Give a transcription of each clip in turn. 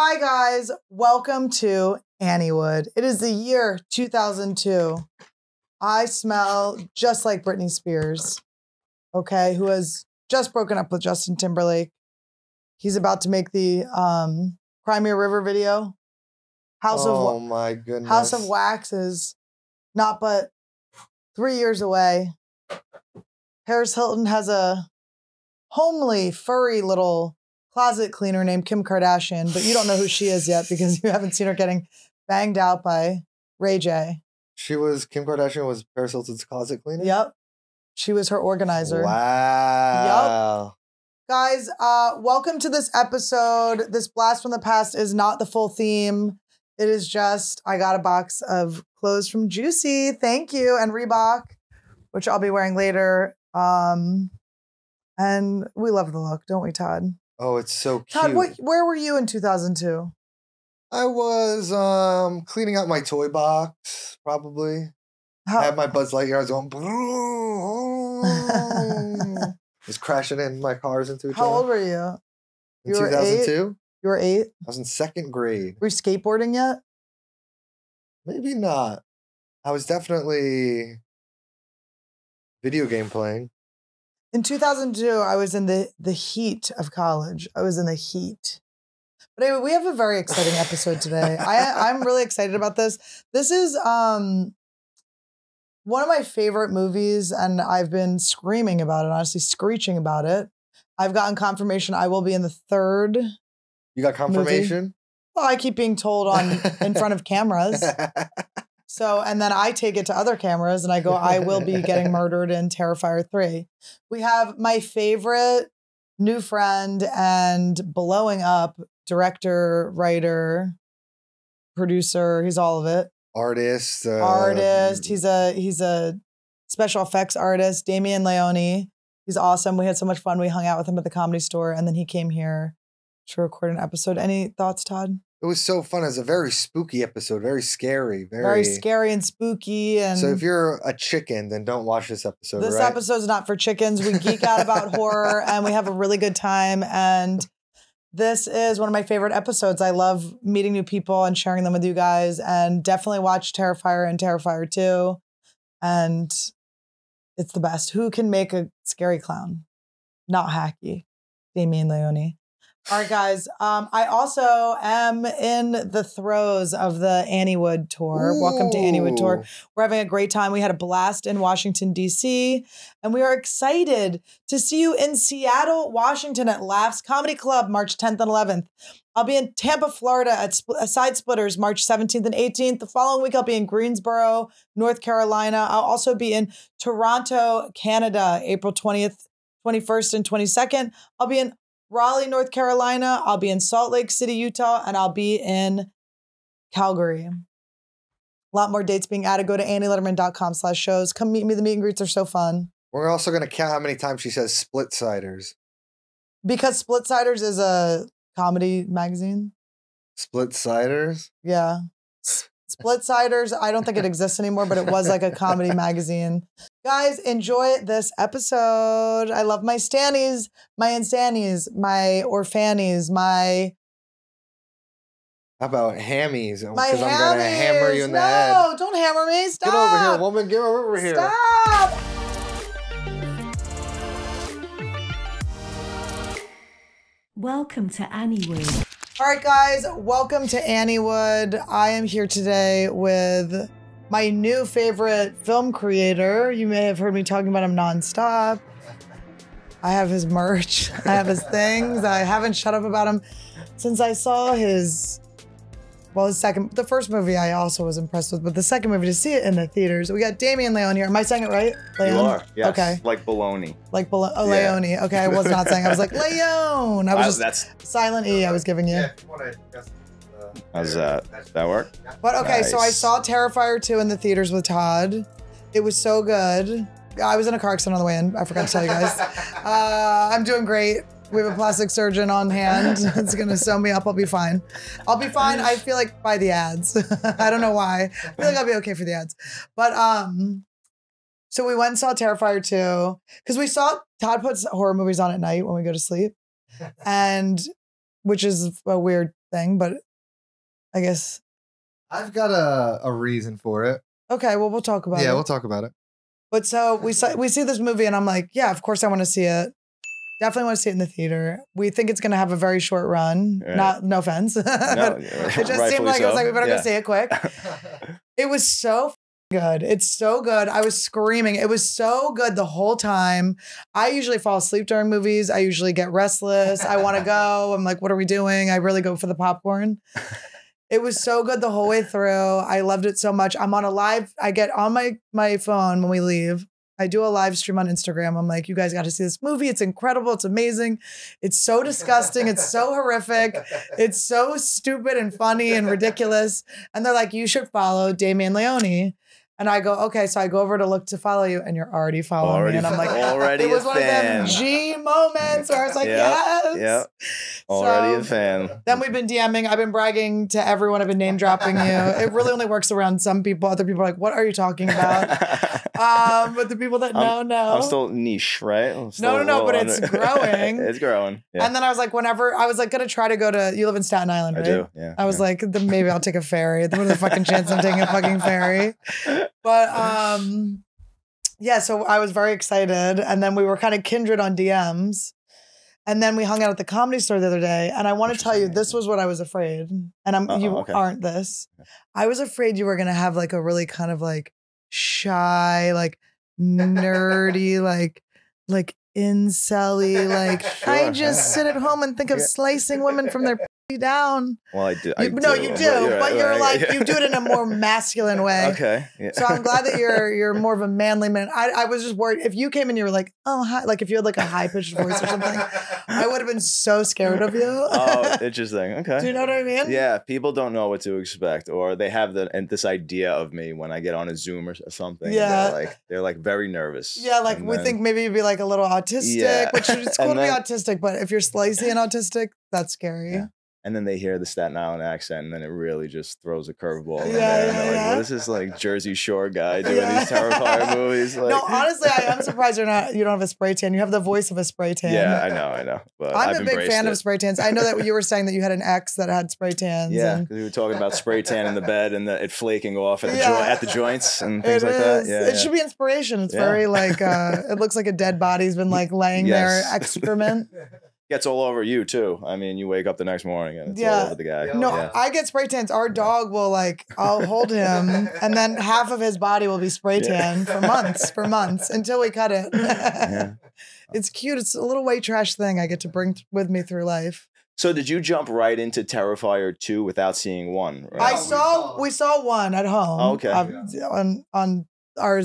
Hi guys, welcome to Anniewood. It is the year 2002. I smell just like Britney Spears, okay, who has just broken up with Justin Timberlake. He's about to make the Cry Me a River video. Oh my goodness. House of Wax is not but 3 years away. Paris Hilton has a homely, furry little closet cleaner named Kim Kardashian, but you don't know who she is yet because you haven't seen her getting banged out by Ray J. Kim Kardashian was Paris Hilton's closet cleaner? Yep. She was her organizer. Wow. Yep. Guys, welcome to this episode. This blast from the past is not the full theme. It is just, I got a box of clothes from Juicy. Thank you. And Reebok, which I'll be wearing later. And we love the look, don't we, Todd? Oh, it's so cute. Todd, where were you in 2002? I was cleaning out my toy box, probably. I had my Buzz Lightyear. I was going, I was crashing in my cars into each other. How old were you? In 2002? You were eight? I was in second grade. Were you skateboarding yet? Maybe not. I was definitely video game playing. In 2002, I was in the heat of college. I was in the heat. But anyway, we have a very exciting episode today. I'm really excited about this. This is one of my favorite movies, and I've been screaming about it, honestly, screeching about it. I've gotten confirmation I will be in the third. You got confirmation? Movie. Well, I keep being told in front of cameras. So, and then I take it to other cameras and I go, I will be getting murdered in Terrifier 3. We have my favorite new friend and blowing up director, writer, producer. He's all of it. Artist. He's a special effects artist, Damien Leone. He's awesome. We had so much fun. We hung out with him at the Comedy Store and then he came here to record an episode. Any thoughts, Todd? It was so fun. It was a very spooky episode. Very scary. Very scary and spooky. And so if you're a chicken, then don't watch this episode, right? This episode's not for chickens. We geek out about horror and we have a really good time. And this is one of my favorite episodes. I love meeting new people and sharing them with you guys. And definitely watch Terrifier and Terrifier 2. And it's the best. Who can make a scary clown? Not Hacky. Damien Leone. All right, guys. I also am in the throes of the Anniewood tour. Ooh. Welcome to Anniewood tour. We're having a great time. We had a blast in Washington, D.C., and we are excited to see you in Seattle, Washington at Laughs Comedy Club, March 10th and 11th. I'll be in Tampa, Florida at Side Splitters, March 17th and 18th. The following week, I'll be in Greensboro, North Carolina. I'll also be in Toronto, Canada, April 20th, 21st, and 22nd. I'll be in Raleigh, North Carolina. I'll be in Salt Lake City, Utah, and I'll be in Calgary. A lot more dates being added. Go to annieletterman.com/shows. Come meet me. The meet and greets are so fun. We're also going to count how many times she says Split-Siders. Because Split-Siders is a comedy magazine. Split-Siders? Yeah. Split-Siders, I don't think it exists anymore, but it was like a comedy magazine. Guys, enjoy this episode. I love my Stannies, my Insannies, my Orphannies, my... How about hammies? Because I'm going to hammer you in the head. No, don't hammer me. Stop. Get over here, woman. Get over here. Stop. Welcome to Anniewood. All right, guys, welcome to Anniewood. I am here today with my new favorite film creator. You may have heard me talking about him nonstop. I have his merch. I have his things. I haven't shut up about him since I saw the first movie I also was impressed with, but the second movie to see it in the theaters. We got Damien Leone here. Am I saying it right? Leone? You are, yes. Okay. Like Bologna. Like Bologna. Oh, yeah. Leone. Okay, I was not saying. I was like, Leone. I was just silent E I was giving you. Yeah, if you want to guess, how's that? Does that work? But okay, nice. So I saw Terrifier 2 in the theaters with Todd. It was so good. I was in a car accident on the way in. I forgot to tell you guys. I'm doing great. We have a plastic surgeon on hand. It's going to sew me up. I'll be fine. I'll be fine. I feel like by the ads. I don't know why. I feel like I'll be okay for the ads. But so we went and saw Terrifier 2 because Todd puts horror movies on at night when we go to sleep. And which is a weird thing, but I guess. I've got a reason for it. Okay, well, we'll talk about it. Yeah, we'll talk about it. But so we see this movie and I'm like, yeah, of course I want to see it. Definitely want to see it in the theater. We think it's going to have a very short run. Yeah. No offense. No, it just seemed like, so. It was like, we better go see it quick. It was so good. It's so good. I was screaming. It was so good the whole time. I usually fall asleep during movies. I usually get restless. I want to go. I'm like, what are we doing? I really go for the popcorn. It was so good the whole way through. I loved it so much. I'm on a live. I get on my phone when we leave. I do a live stream on Instagram. I'm like, you guys got to see this movie. It's incredible. It's amazing. It's so disgusting. It's so horrific. It's so stupid and funny and ridiculous. And they're like, you should follow Damien Leone. And I go, okay. So I go over to look to follow you and you're already following me. And I'm like, it was one of them G moments where I was like, yes. Yep. Already a fan. Then we've been DMing. I've been bragging to everyone. I've been name dropping you. It really only works around some people. Other people are like, what are you talking about? But the people that know. I'm still niche, right? No, but it's growing. It's growing. Yeah. And then I was like, whenever I was like going to try to go to, you live in Staten Island, right? I do, yeah. I was like, maybe I'll take a ferry. What are the fucking chances I'm taking a fucking ferry? But yeah, so I was very excited. And then we were kind of kindred on DMs. And then we hung out at the Comedy Store the other day. And I want to tell you, this was what I was afraid. And you aren't this. I was afraid you were going to have like a really kind of like, shy, like nerdy, like incel-y, like sure. I just sit at home and think of slicing women from their pussy down. Well, I do. You do it in a more masculine way. Okay. Yeah. So I'm glad that you're more of a manly man. I was just worried if you came in, you were like, oh hi, like if you had like a high pitched voice or something, I would have been so scared of you. Oh, interesting. Okay. Do you know what I mean? Yeah, people don't know what to expect, or they have this idea of me when I get on a Zoom or something. Yeah. They're like very nervous. Yeah, like we think maybe you'd be like a little autistic, which it's cool to be autistic, but if you're slicey and autistic, that's scary. Yeah. And then they hear the Staten Island accent, and then it really just throws a curveball. Like, well, this is like Jersey Shore guy doing these Terrifier movies. Like. No, honestly, I'm surprised you don't have a spray tan. You have the voice of a spray tan. Yeah, I know. But I'm a big fan of spray tans. I know that you were saying that you had an ex that had spray tans. Yeah, because we were talking about spray tan in the bed and it flaking off at the joints and things like that. Yeah, it should be inspiration. It's very like it looks like a dead body's been like laying there excrement. Gets all over you too. I mean, you wake up the next morning and it's all over the guy. No, I get spray tans. Our dog will I'll hold him and then half of his body will be spray tan for months until we cut it. It's cute. It's a little white trash thing I get to bring with me through life. So did you jump right into Terrifier 2 without seeing 1? Right? We saw 1 at home. Oh, okay. On our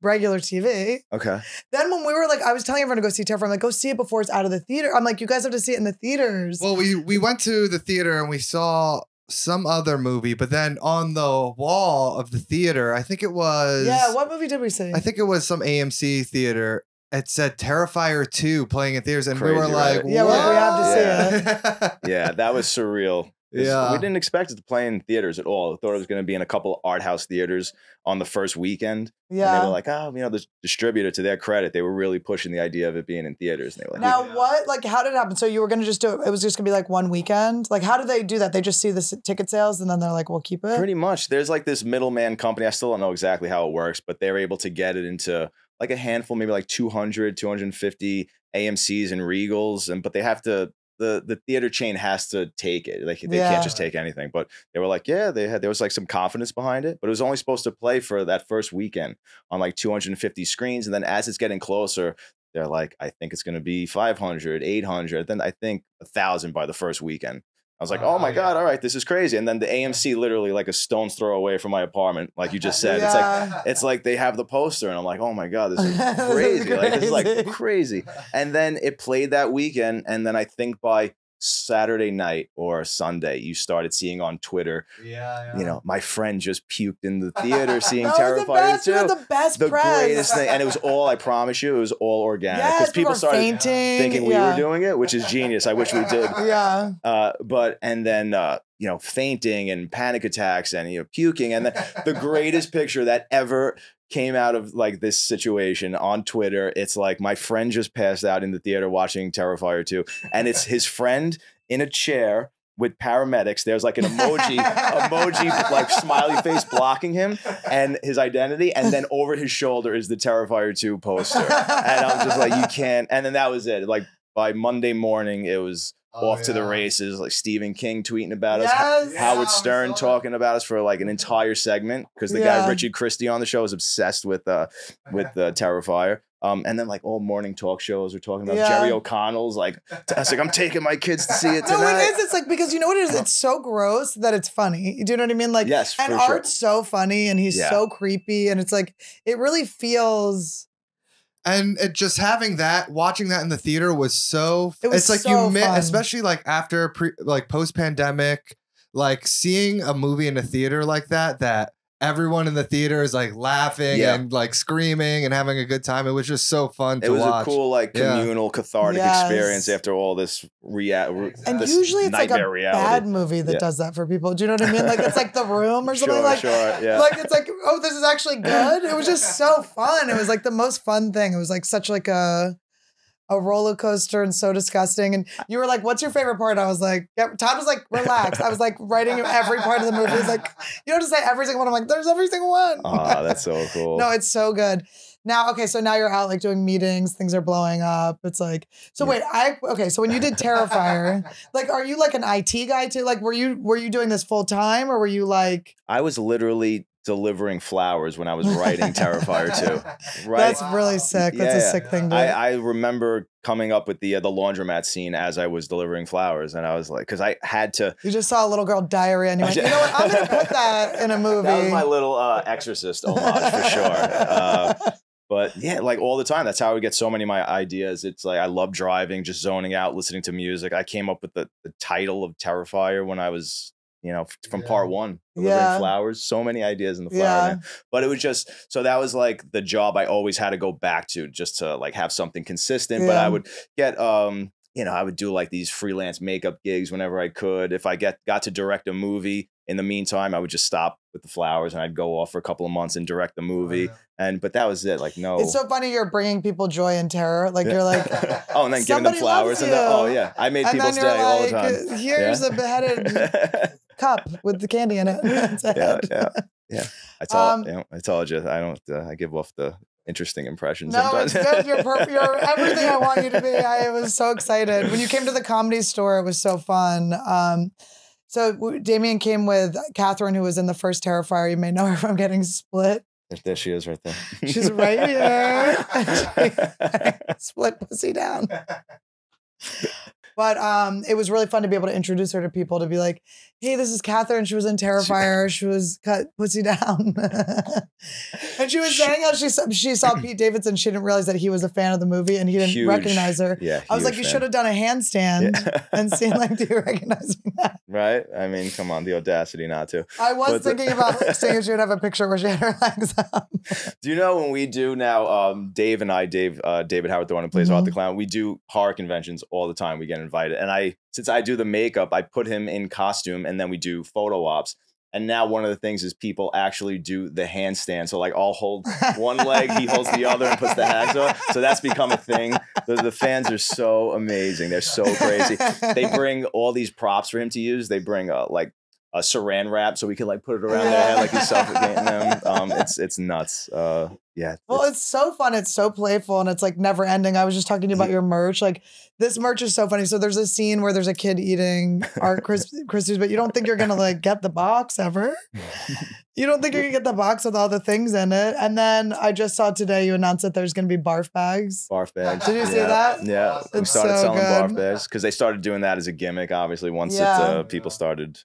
regular TV. Okay. Then when we were I was telling everyone to go see Terrifier, I'm like, go see it before it's out of the theater. I'm like, you guys have to see it in the theaters. Well, we went to the theater and we saw some other movie, but then on the wall of the theater, I think it was... Yeah, what movie did we see? I think it was some AMC theater. It said Terrifier 2 playing in theaters, and we were like, right? Yeah, well, we have to see it. Yeah, that was surreal. Yeah. We didn't expect it to play in theaters at all. I thought it was going to be in a couple of art house theaters on the first weekend. Yeah. And they were like, oh, you know, the distributor, to their credit, they were really pushing the idea of it being in theaters. And they were like, now what? Like, how did it happen? So you were going to just do it? It was just going to be like one weekend? Like, how did they do that? They just see the ticket sales and then they're like, we'll keep it? Pretty much. There's like this middleman company. I still don't know exactly how it works, but they're able to get it into like a handful, maybe like 200, 250 AMCs and Regals. But they have to... The theater chain has to take it. Like, they can't just take anything. But they were like, there was like some confidence behind it. But it was only supposed to play for that first weekend on like 250 screens. And then as it's getting closer, they're like, I think it's going to be 500, 800. Then I think 1,000 by the first weekend. I was like, oh my God, all right, this is crazy. And then the AMC literally like a stone's throw away from my apartment, like you just said. It's like they have the poster and I'm like, oh my God, this is crazy. This is crazy. And then it played that weekend. And then I think by Saturday night or Sunday, you started seeing on Twitter, you know, my friend just puked in the theater seeing Terrifier 2. The greatest thing. And it was all, I promise you, it was all organic. Because people started thinking we were doing it, which is genius. I wish we did. Yeah. And then fainting and panic attacks and, puking. And then the greatest picture that ever came out of like this situation on Twitter. It's like, my friend just passed out in the theater watching Terrifier 2. And it's his friend in a chair with paramedics. There's like an emoji, like smiley face blocking him and his identity. And then over his shoulder is the Terrifier 2 poster. And I'm just like, you can't. And then that was it. Like by Monday morning, it was off to the races, like Stephen King tweeting about us, Howard Stern talking about us for like an entire segment. Cause the guy, Richard Christie on the show is obsessed with Terrifier. And then like all morning talk shows are talking about Jerry O'Connell's like, I'm taking my kids to see it tonight. No, it is. It's like, because you know what it is? It's so gross that it's funny. Do you know what I mean? Like, and Art's so funny and he's so creepy. And it's like, it really feels... And it just having that, watching that in the theater was so, it's like so you miss, especially like after post pandemic, like seeing a movie in a theater like that, that everyone in the theater is like laughing and like screaming and having a good time. It was just so fun to watch. It was a cool, like communal cathartic experience after all this And usually it's like a bad movie that does that for people. Do you know what I mean? Like it's like The Room or something like it's like, oh, this is actually good. It was just so fun. It was like the most fun thing. It was like such like a roller coaster and so disgusting. And you were like, what's your favorite part? I was like, Todd was like, relax. I was like writing every part of the movie. He's like, you don't have to say every single one. I'm like, there's every single one. Oh, that's so cool. No, it's so good. Now, okay, so now you're out like doing meetings, things are blowing up. It's like, so wait, okay, so when you did Terrifier, like, are you like an IT guy too? Like, were you doing this full time or were you like? I was literally delivering flowers when I was writing Terrifier 2. Right? That's really sick. That's a sick thing to do. I remember coming up with the laundromat scene as I was delivering flowers, and I was like, because I had to. You just saw a little girl diarrhea, and you're like, you know what? I'm gonna put that in a movie. That was my little Exorcist homage for sure. But yeah, like all the time. That's how I would get so many of my ideas. It's like I love driving, just zoning out, listening to music. I came up with the title of Terrifier when I was, you know, from part one, delivering flowers, so many ideas in the flower. Man. But it was just, so that was like the job I always had to go back to just to like have something consistent. But I would get, you know, I would do like these freelance makeup gigs whenever I could. If I got to direct a movie in the meantime, I would just stop with the flowers and I'd go off for a couple of months and direct the movie. But that was it. Like, no. It's so funny. You're bringing people joy and terror. Like you're like, oh, and then giving them flowers. And then, oh yeah. I made people's day like, all the time. Here's a beheaded cup with the candy in it. I told you, I don't, I give off the interesting impressions. No, it's good. You're everything I want you to be. I was so excited. When you came to the Comedy Store, it was so fun. So Damien came with Catherine, who was in the first Terrifier. You may know her from Getting Split. There she is right there. She's right here. Split pussy down. But it was really fun to be able to introduce her to people, to be like, hey, this is Catherine. She was in Terrifier. She was cut pussy down. And she was saying how she saw Pete Davidson. She didn't realize that he was a fan of the movie and he didn't recognize her. Yeah, I was like, you should have done a handstand and seen like, do you recognize me now? Right? I mean, come on, the audacity not to. I was thinking about like, saying she would have a picture where she had her legs up. Do you know when we do now, Dave and I, David Howard, the one who plays Art the Clown, we do horror conventions all the time. We get invited. And since I do the makeup, I put him in costume and then we do photo ops. And now one of the things is people actually do the handstand. So like I'll hold one leg, he holds the other and puts the hags on. So that's become a thing. The fans are so amazing. They're so crazy. They bring all these props for him to use. They bring like a saran wrap so we can like put it around their head like he's suffocating them. It's nuts. Yeah. Well, it's so fun. It's so playful and it's like never ending. I was just talking to you about your merch. Like this merch is so funny. So there's a scene where there's a kid eating Art Christie's, but you don't think you're going to like get the box ever. You don't think you're going to get the box with all the things in it. And then I just saw today you announced that there's going to be barf bags. Barf bags. Did you see that? Yeah. It's we started selling barf bags because they started doing that as a gimmick, obviously, once people started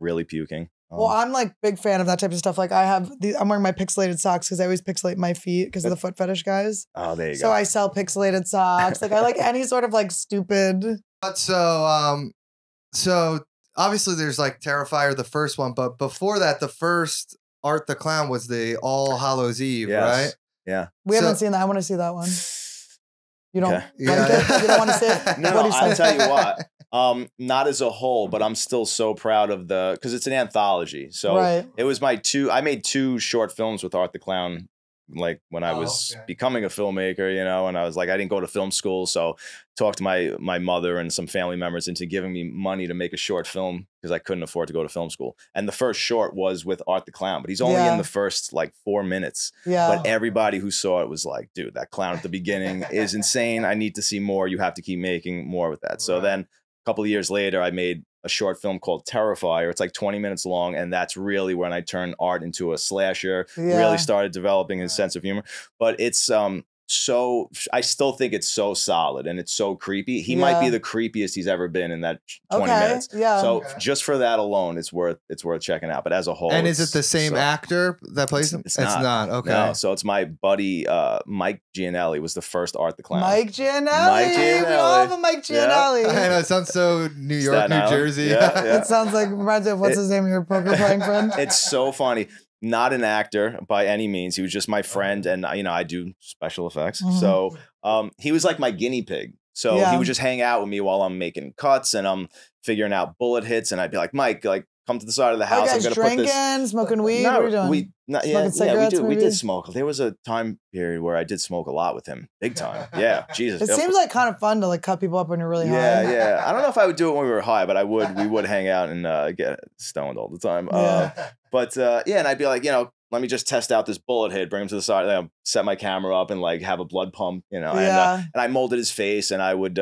really puking. Well, I'm like big fan of that type of stuff. Like I have, I'm wearing my pixelated socks because I always pixelate my feet because of the foot fetish guys. Oh, there you go. So I sell pixelated socks. Like I like any sort of like stupid. So obviously there's like Terrifier, the first one, but before that, the first Art the Clown was the All Hallows Eve, right? Yeah. We haven't seen that. I want to see that one. You don't. You don't want to see it? No, I'll tell you what. Not as a whole, but I'm still so proud of because it's an anthology. So it was I made two short films with Art the Clown like when I was becoming a filmmaker, you know, and I was like, I didn't go to film school. So talked to my mother and some family members into giving me money to make a short film because I couldn't afford to go to film school. And the first short was with Art the Clown, but he's only in the first like 4 minutes. Yeah. But everybody who saw it was like, dude, that clown at the beginning is insane. I need to see more. You have to keep making more with that. Right. So then a couple of years later, I made a short film called Terrifier. It's like 20 minutes long, and that's really when I turned Art into a slasher. Yeah. Really started developing his sense of humor. But it's so I still think it's so solid and it's so creepy. He might be the creepiest he's ever been in that 20 minutes. Yeah. So just for that alone, it's worth checking out. But as a whole, and is it the same actor that plays him? It's not. Okay. No, so it's my buddy Mike Gianelli was the first Art the Clown. Mike Gianelli. Mike Gianelli. We all have a Mike Gianelli. Yeah. I know, it sounds so New York, New Jersey. Yeah, yeah. It sounds like reminds me of what's his name, your poker playing friend. It's so funny. Not an actor by any means. He was just my friend, and you know I do special effects. Mm-hmm. So he was like my guinea pig. So he would just hang out with me while I'm making cuts and I'm figuring out bullet hits, and I'd be like, Mike, like come to the side of the house. I'm gonna put this. Smoking weed. No, what are we doing? Yeah, we do. Maybe? We did smoke. There was a time period where I did smoke a lot with him, big time. Yeah, Jesus. It seems like kind of fun to like cut people up when you're really high. Yeah, yeah. I don't know if I would do it when we were high, but I would. We would hang out and get stoned all the time. But and I'd be like, you know, let me just test out this bullet hit, bring him to the side, set my camera up and like have a blood pump, you know, and I molded his face and I would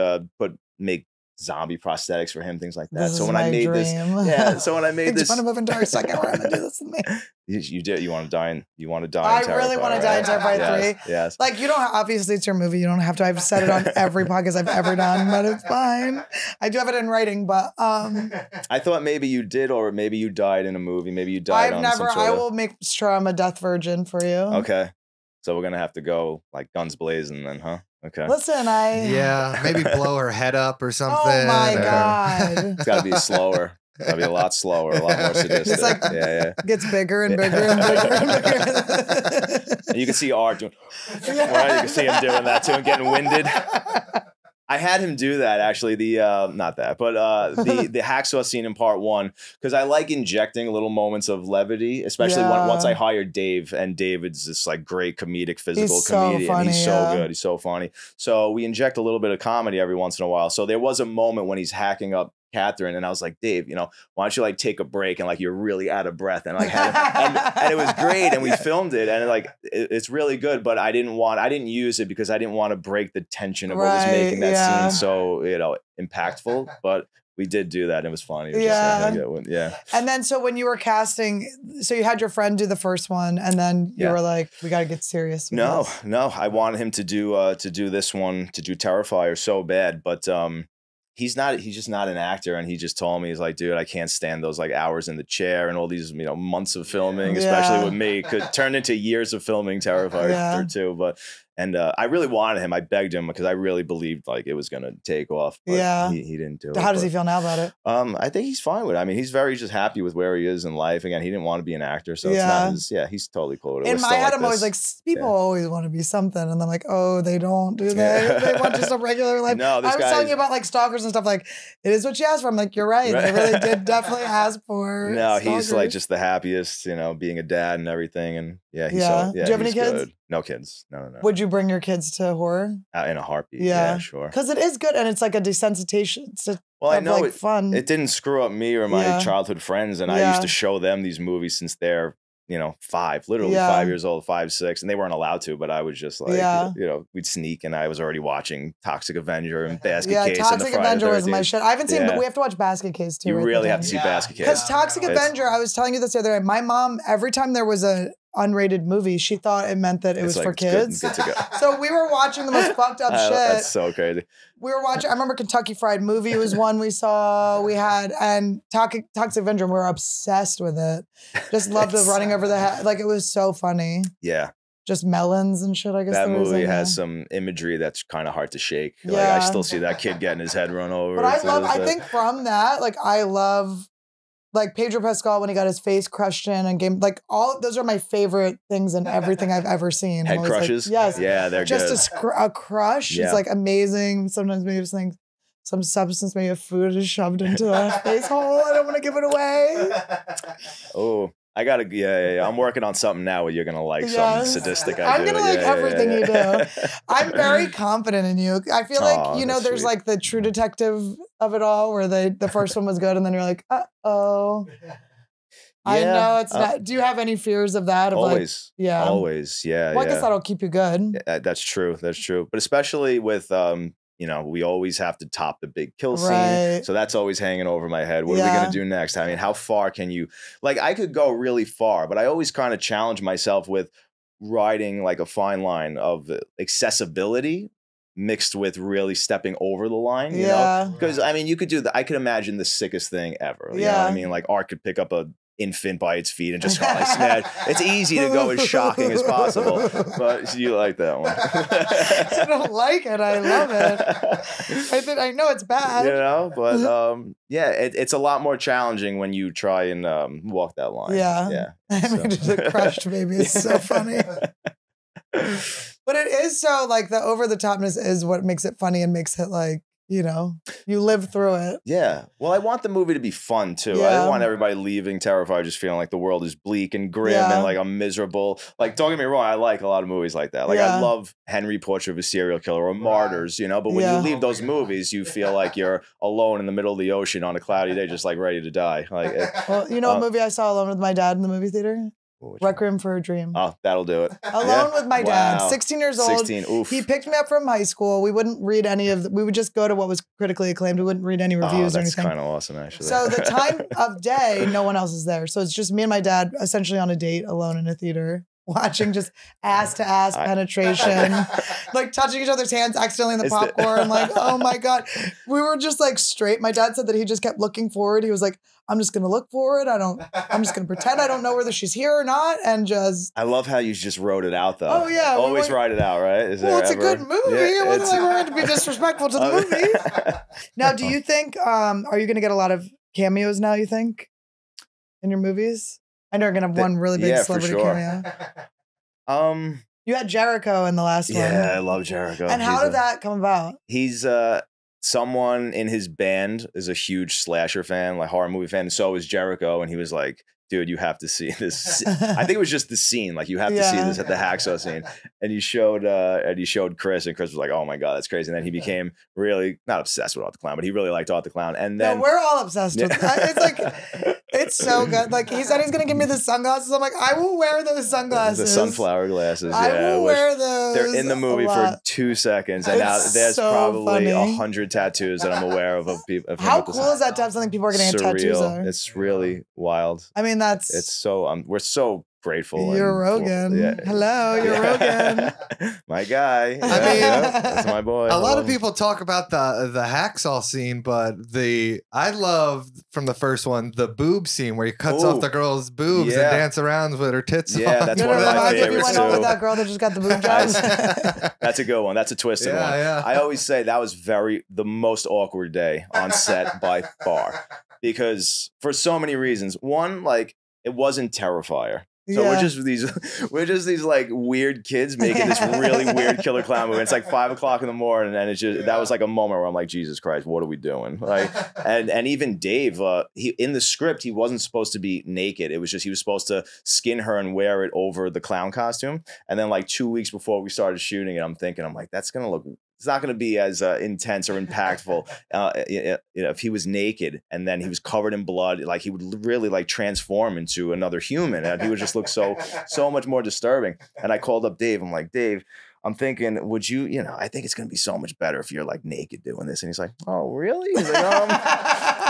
make zombie prosthetics for him, things like that. So when I made this, so when I made this, you want to die in Terrifier 3? You want to die in Terrifier 3. Yes. Like you don't have, obviously it's your movie. You don't have to. I've said it on every podcast I've ever done, but it's fine. I do have it in writing, but I thought maybe you did, or maybe you died in a movie. Maybe you died. I will make sure I'm a death virgin for you. Okay. So we're gonna have to go like guns blazing then, huh? Okay. Listen, maybe blow her head up or something. Oh my God! It's gotta be slower. It's gotta be a lot slower, a lot more sadistic. It's like gets bigger and bigger and bigger and bigger. And you can see Art doing. Right? You can see him doing that too and getting winded. I had him do that actually. The hacksaw scene in part 1, because I like injecting little moments of levity, especially once I hired Dave, and David's this like great comedic physical comedian. So funny, he's so good. He's so funny. So we inject a little bit of comedy every once in a while. So there was a moment when he's hacking up Catherine, and I was like, Dave, you know, why don't you like take a break and like you're really out of breath, and like and it was great, and we filmed it, and like it's really good, but I didn't use it because I didn't want to break the tension of what was making that scene so, you know, impactful, but we did do that and it was funny. It was And then so when you were casting, so you had your friend do the first one, and then you were like, we got to get serious. No, I wanted him to do this one, to do Terrifier so bad, but he's just not an actor, and he just told me, he's like, dude, I can't stand those like hours in the chair and all these, you know, months of filming, especially with me, could turn into years of filming Terrifier 2. But I really wanted him. I begged him because I really believed like it was gonna take off. But he didn't do it. How does he feel now about it? I think he's fine with it. I mean, he's very just happy with where he is in life. Again, he didn't want to be an actor, so it's not his. Yeah, he's totally cool with it. In my head, I'm always like, people always want to be something, and I'm like, oh, they don't, do they? They want just a regular life. No, I was telling you about like stalkers and stuff. Like, it is what you ask for. I'm like, you're right. They really did definitely ask for. No, stalkers. He's like just the happiest, you know, being a dad and everything, and do you have any kids? Good. No kids. No. Would you bring your kids to horror? In a heartbeat. Yeah sure. Because it is good, and it's like a desensitization. Well, I know like fun. It didn't screw up me or my childhood friends, and I used to show them these movies since they're, you know, literally five years old, 5, 6, and they weren't allowed to, but I was just like, you know, we'd sneak, and I was already watching Toxic Avenger and Basket Case. Toxic Avenger was my shit. I haven't seen, but we have to watch Basket Case too. You really have to see Basket Case. Because Toxic Avenger, I was telling you this the other day, my mom, every time there was a unrated movie, she thought it meant that it was like, for kids. Good to go. So we were watching the most fucked up shit. That's so crazy. We were watching, I remember Kentucky Fried Movie was one we saw. We had, and Toxic Avenger, we were obsessed with it. Just loved the running over the head. Like, it was so funny. Yeah. Just melons and shit, I guess. That movie has some imagery that's kind of hard to shake. Yeah. Like, I still see that kid getting his head run over. But I think from that, like, I love, like Pedro Pascal when he got his face crushed in and game, like all those are my favorite things in everything I've ever seen. Head crushes, like, they're just good. A crush is like amazing. Sometimes maybe it's like some substance, maybe a food is shoved into a face hole. I don't want to give it away. Oh, I gotta, yeah. I'm working on something now where you're gonna like something sadistic. I'm gonna like everything you do. I'm very confident in you. I feel like, you know, there's like the True Detective of it all, where the first one was good, and then you're like, uh-oh. Yeah. I know it's not. Do you have any fears of that? Of always. Like, yeah. Always. Yeah. Well, I guess that'll keep you good. Yeah, that's true. That's true. But especially with, you know, we always have to top the big kill scene. Right. So that's always hanging over my head. What are we going to do next? I mean, how far can you, like, I could go really far, but I always kind of challenge myself with riding like a fine line of accessibility mixed with really stepping over the line, you know? Because I mean, you could do that. I could imagine the sickest thing ever. You know what I mean? Like Art could pick up a infant by its feet and just like smash. It's easy to go as shocking as possible, but you like that one. I don't like it. I love it. I know it's bad, you know, but yeah, it's a lot more challenging when you try and walk that line. I mean, just a crushed baby. It's so funny. But it is so like the over the topness is what makes it funny and makes it like, you know, you live through it. Yeah. Well, I want the movie to be fun too. I don't want everybody leaving Terrifier just feeling like the world is bleak and grim and like I'm miserable. Like, don't get me wrong, I like a lot of movies like that. Like I love Henry, Portrait of a Serial Killer or Martyrs, you know, but when you leave those movies, you feel like you're alone in the middle of the ocean on a cloudy day, just like ready to die. Like, well, you know what movie I saw alone with my dad in the movie theater? Requiem for a Dream. Oh, that'll do it. Alone with my dad, 16 years old. 16, oof. He picked me up from high school. We wouldn't read any of, we would just go to what was critically acclaimed. We wouldn't read any reviews or anything. That's kind of awesome, actually. So the time of day, no one else is there. So it's just me and my dad essentially on a date alone in a theater, watching just ass to ass penetration, like touching each other's hands accidentally in the popcorn. Like, oh my God. We were just like straight. My dad said that he just kept looking forward. He was like, I'm just going to look forward. I'm just going to pretend I don't know whether she's here or not. And just. I love how you just wrote it out though. Oh yeah. Always write it out, right? Well, it's a good movie. Yeah, it wasn't like we're going to be disrespectful to the movie. Now, do you think, are you going to get a lot of cameos now, you think, in your movies? I know you're gonna have one really big celebrity cameo. You had Jericho in the last one. Yeah, I love Jericho. And how did that come about? He's someone in his band is a huge slasher fan, like horror movie fan. And so is Jericho, and he was like, dude, you have to see this. I think it was just the scene. Like, you have to see this at the hacksaw scene. And he showed Chris, and Chris was like, oh my God, that's crazy. And then he became really not obsessed with Art the Clown, but he really liked Art the Clown. And then we're all obsessed with that. It's like, it's so good. Like, he said he's gonna give me the sunglasses. I'm like, I will wear those sunglasses. The sunflower glasses. I will wear those. They're in the movie for 2 seconds, and now there's so probably 100 tattoos that I'm aware of people. How cool is that to have something people are gonna get tattoos on? It's really wild. I mean, that's we're so grateful. You're Rogan. Hello, you're Rogan. My guy. Yeah, I mean, that's my boy. A lot of people talk about the hacksaw scene, but I love from the first one the boob scene where he cuts off the girl's boobs and dance around with her tits. Yeah, that's one of my favorites too. With that girl that just got the boob job. That's a good one. That's a twisted one. Yeah. I always say that was the most awkward day on set by far. Because for so many reasons, one, like it wasn't Terrifier, so we're just these like weird kids making this really weird killer clown movie. It's like 5 o'clock in the morning, and it's just that was like a moment where I'm like, Jesus Christ, what are we doing? Like, and even Dave, he in the script he wasn't supposed to be naked. It was just he was supposed to skin her and wear it over the clown costume. And then like 2 weeks before we started shooting it, I'm like, that's gonna look. It's not going to be as intense or impactful you know, if he was naked and then he was covered in blood. Like he would really like transform into another human, and he would just look so much more disturbing. And I called up Dave. I'm like, Dave, I'm thinking, would you, you know, I think it's going to be so much better if you're like naked doing this. And he's like, oh, really? He's like,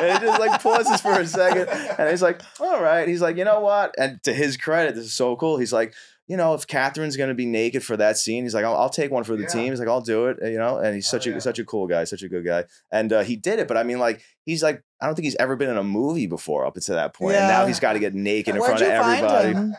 and he just like pauses for a second. And he's like, all right. He's like, you know what? And to his credit, this is so cool. He's like, you know, if Catherine's going to be naked for that scene, he's like, I'll take one for the team. He's like, I'll do it, you know? And he's such a cool guy, such a good guy. And he did it. But I mean, like, he's like, I don't think he's ever been in a movie before up until that point. Yeah. And now he's got to get naked in front of everybody.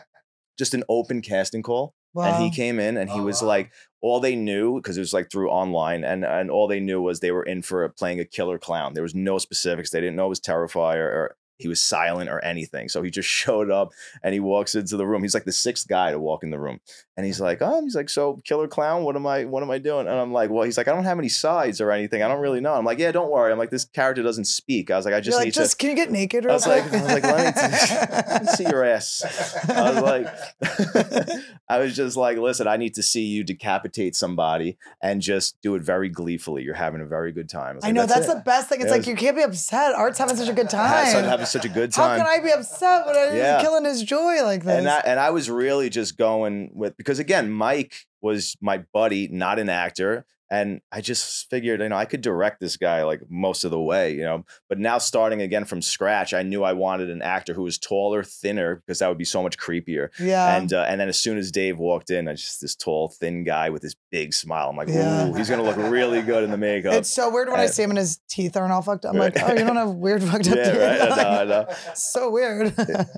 Just an open casting call. Wow. And he came in and he was like, all they knew, because it was like through online, and all they knew was they were in for playing a killer clown. There was no specifics. They didn't know it was Terrifier or He was silent or anything. So he just showed up and he walks into the room. He's like the sixth guy to walk in the room. And he's like, oh, he's like, so Killer Clown, what am I doing? And I'm like, well, he's like, I don't have any sides or anything. I don't really know. I'm like, yeah, don't worry. I'm like, this character doesn't speak. I was like, I just need to. Can you get naked? Or I was like, let me see your ass. I was like, I was just like, listen, I need to see you decapitate somebody and just do it very gleefully. You're having a very good time. I know that's the best thing. It's like, you can't be upset. Art's having such a good time. Such a good time. How can I be upset when I'm killing his joy like this? And I was really just going with, because again, Mike was my buddy, not an actor. And I just figured, you know, I could direct this guy like most of the way, you know, but now starting again from scratch, I knew I wanted an actor who was taller, thinner, because that would be so much creepier. Yeah. And then as soon as Dave walked in, I just, this tall, thin guy with this big smile. I'm like, ooh, he's going to look really good in the makeup. It's so weird when I see him and his teeth aren't all fucked up. I'm like, oh, you don't have weird fucked up teeth. Right? Like, I know. So weird.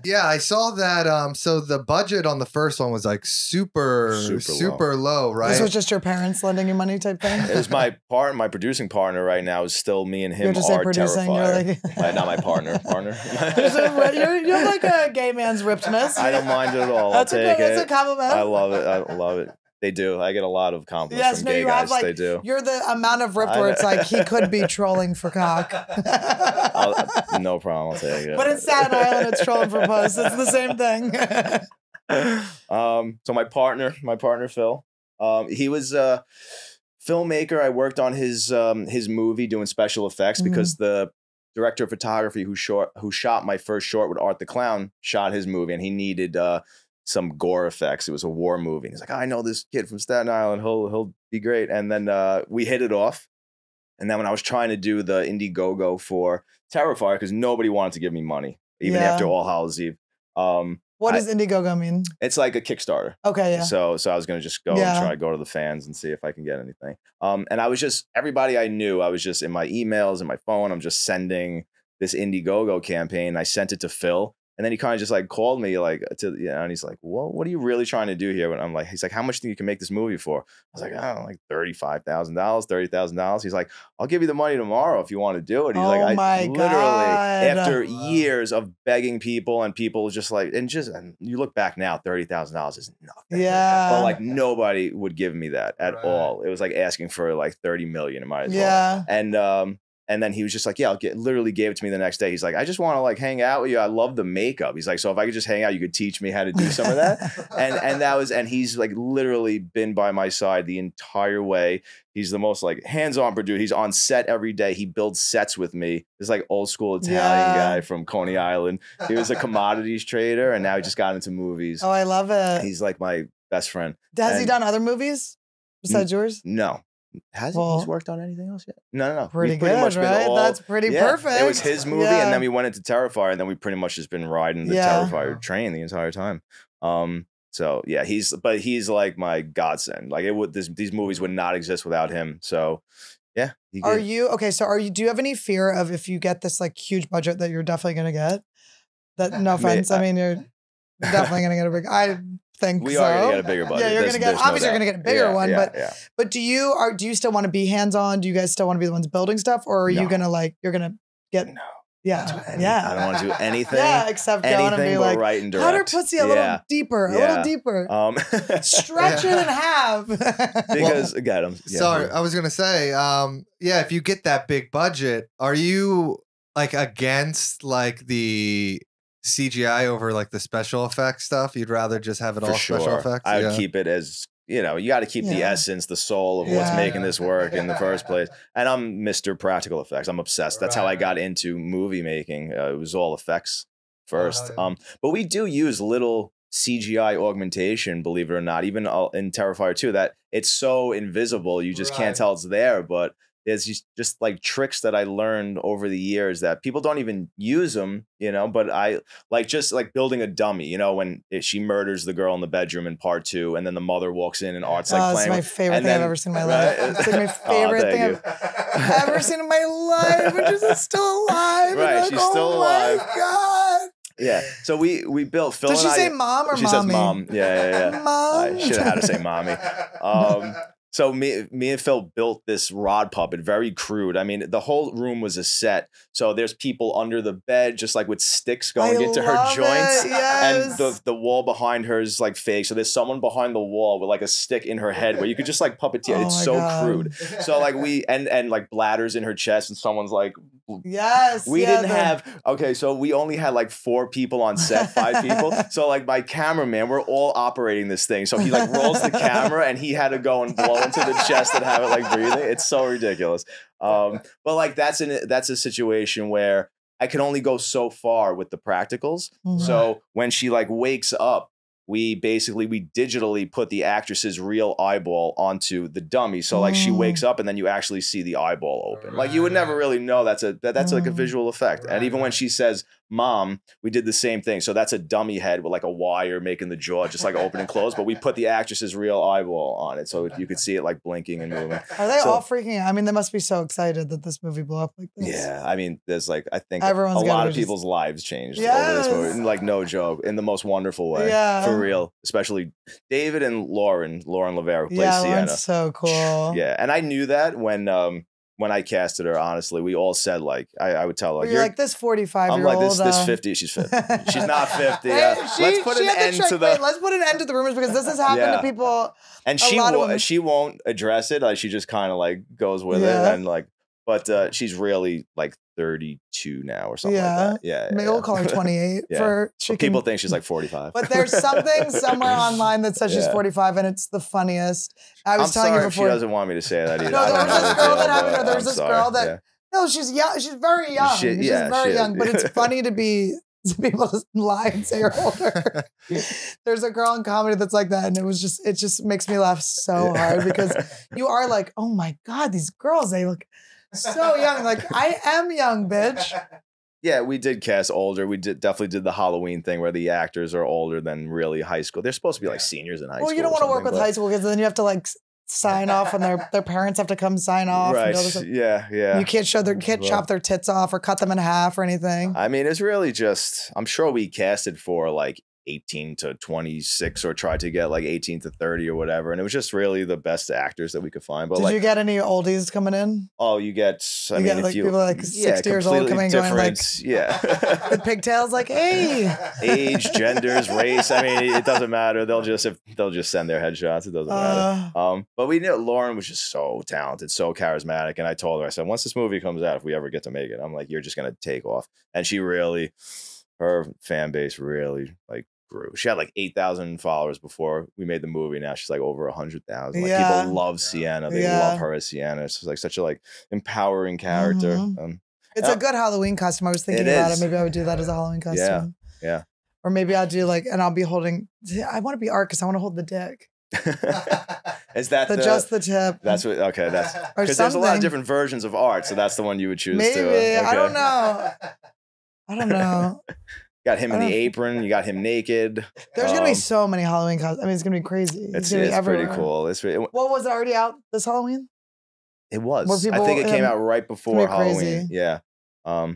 Yeah. I saw that. So the budget on the first one was like super, super low, right? This was just your parents lending you money type. It was my partner, my producing partner right now is still me and him. You're just producing, Terrifier. You're like not my partner. you're like a gay man's rippedness. I don't mind it at all. That's a compliment. I love it. I love it. They do. I get a lot of compliments from gay guys. Have, like, they do. You're the amount of ripped where it's like he could be trolling for cock. No problem. I'll take it. But it's Staten Island. It's trolling for puss. It's the same thing. So my partner Phil, he was. Filmmaker, I worked on his movie doing special effects because the director of photography who shot my first short with Art the Clown shot his movie and he needed some gore effects. It was a war movie. And he's like, I know this kid from Staten Island. He'll be great. And then we hit it off. And then when I was trying to do the Indiegogo for Terrifier, because nobody wanted to give me money, even after All Hallows Eve. What does Indiegogo mean? It's like a Kickstarter. Okay, yeah. So I was gonna just go and try to go to the fans and see if I can get anything. And I was just, everybody I knew, I was just in my emails and my phone, I'm just sending this Indiegogo campaign. I sent it to Phil, and then he kind of just like called me like, and he's like, well, what are you really trying to do here? And I'm like, he's like, how much do you think you can make this movie for? I was like, I don't know, like $35,000, $30,000. He's like, I'll give you the money tomorrow if you want to do it. He's like, I literally, after years of begging people and people just like, and you look back now, $30,000 is nothing. Yeah. But like nobody would give me that at all. It was like asking for like 30 million, I might as well. Yeah. And then he was just like, yeah, I'll get, literally gave it to me the next day. He's like, I just want to like hang out with you. I love the makeup. He's like, so if I could just hang out, you could teach me how to do some of that. and he's like literally been by my side the entire way. He's the most like hands-on producer. He's on set every day. He builds sets with me. This like old school Italian guy from Coney Island. He was a commodities trader and now he just got into movies. Oh, I love it. He's like my best friend. Has he done other movies besides yours? No. He's worked on anything else yet? No. Pretty much, right? That's pretty perfect. It was his movie, and then we went into Terrifier, and then we pretty much just been riding the Terrifier train the entire time. So yeah, he's like my godsend. Like these movies would not exist without him. So yeah. Do you have any fear of if you get this like huge budget that you're definitely gonna get? That no offense, I mean you're definitely gonna get a big. We are gonna get a bigger budget. Yeah, you're gonna get a bigger one, but do you still want to be hands-on? Do you guys still want to be the ones building stuff, or are you gonna like I don't want to do anything. Yeah, except go on and be like, write and direct. Powder pussy a little deeper, stretch it in half. Because sorry, I was gonna say, yeah, if you get that big budget, are you like against like the CGI over like the special effects stuff? You'd rather just have it special effects? I would keep it as, you know, you got to keep the essence, the soul of what's making this work in the first place. And I'm Mr. Practical Effects. I'm obsessed. That's how I got into movie making. It was all effects first. But we do use little CGI augmentation, believe it or not, even in Terrifier 2, that it's so invisible. You just can't tell it's there, but there's just like tricks that I learned over the years that people don't even use them, you know, but I like just like building a dummy, you know, when she murders the girl in the bedroom in part 2 and then the mother walks in and Art's like playing. It's my favorite thing I've ever seen in my life. It's like my favorite thing I've ever seen in my life, which is still alive. Right, like, she's still alive. My God. Yeah, so we built Phil. Did she say mom or mommy? She says mom. Yeah. Mom. I should have had to say mommy. So me and Phil built this rod puppet, very crude. I mean, the whole room was a set. So there's people under the bed, just like with sticks going into her joints. Yes. And the wall behind her is like fake. So there's someone behind the wall with like a stick in her head where you could just like puppeteer. Oh, it's so God. Crude. So like we, and like bladders in her chest and someone's like, yes. We didn't have, okay, so we only had like 4 people on set, 5 people. So like my cameraman, we're all operating this thing. So he like rolls the camera and he had to go and blow into the chest and have it like breathing. It's so ridiculous. But like that's a situation where I can only go so far with the practicals. Right. So when she like wakes up, we digitally put the actress's real eyeball onto the dummy. So like she wakes up and then you actually see the eyeball open. Right. Like you would never really know that's like a visual effect. Right. And even when she says, Mom, we did the same thing. So that's a dummy head with like a wire making the jaw just like open and close. But we put the actress's real eyeball on it. So you could see it like blinking and moving. Are they all freaking out? I mean, they must be so excited that this movie blew up like this. Yeah. I mean, there's like, I think a lot of people's lives changed over this movie. Like no joke, in the most wonderful way. Yeah. For real. Especially David and Lauren Lavera, who plays Sienna. Lauren's so cool. Yeah. And I knew that when I casted her, honestly, we all said like, I would tell her, you're like this 45-year-old. I'm like this 50, she's 50. She's not 50. Let's put an end to the rumors because this has happened to people. And she won't address it. Like she just kind of like goes with it and like, but she's really like 32 now or something like that. Yeah, maybe we'll call her 28. People think she's like 45. But there's something somewhere online that says she's 45, and it's the funniest. I'm sorry if she doesn't want me to say that either. No, there was this girl that she's young. She's very young. She's very young, but it's funny to be. People just lie and say you're older. There's a girl in comedy that's like that, and it just makes me laugh so hard because you are like, oh my God, these girls, they look so young. Like, I am young, bitch. Yeah, we did cast older. We definitely did the Halloween thing where the actors are older than really high school. They're supposed to be like seniors in high school. Well, you don't want to work with high school kids, then you have to like sign off, and their parents have to come sign off. Right. And you can't show their chop their tits off or cut them in half or anything. I mean, it's really just, I'm sure we casted for like 18 to 26 or tried to get like 18 to 30 or whatever. And it was just really the best actors that we could find. But did you get any oldies coming in? Oh, you get, I mean, people like 60 years old coming in going like, with pigtails, like, hey. Age, genders, race. I mean, it doesn't matter. They'll just send their headshots. It doesn't matter. But we knew Lauren was just so talented, so charismatic. And I told her, I said, once this movie comes out, if we ever get to make it, I'm like, you're just going to take off. And she really, her fan base really like grew. She had like 8,000 followers before we made the movie. Now she's like over 100,000. Like people love Sienna. They love her as Sienna. She's like such a like empowering character. It's a good Halloween costume. I was thinking about it. Maybe I would do that as a Halloween costume. Yeah. Or maybe I'll do like, and I'll be holding, I want to be Art because I want to hold the dick. Is that just the tip? That's what. Okay, that's because there's a lot of different versions of Art, so that's the one you would choose. Maybe I don't know. I don't know. Got him in the apron. You got him naked. There's gonna be so many Halloween costumes. I mean, it's gonna be crazy. It's pretty cool. Well, was it already out this Halloween? It was. I think it came out right before Halloween. Crazy. Yeah.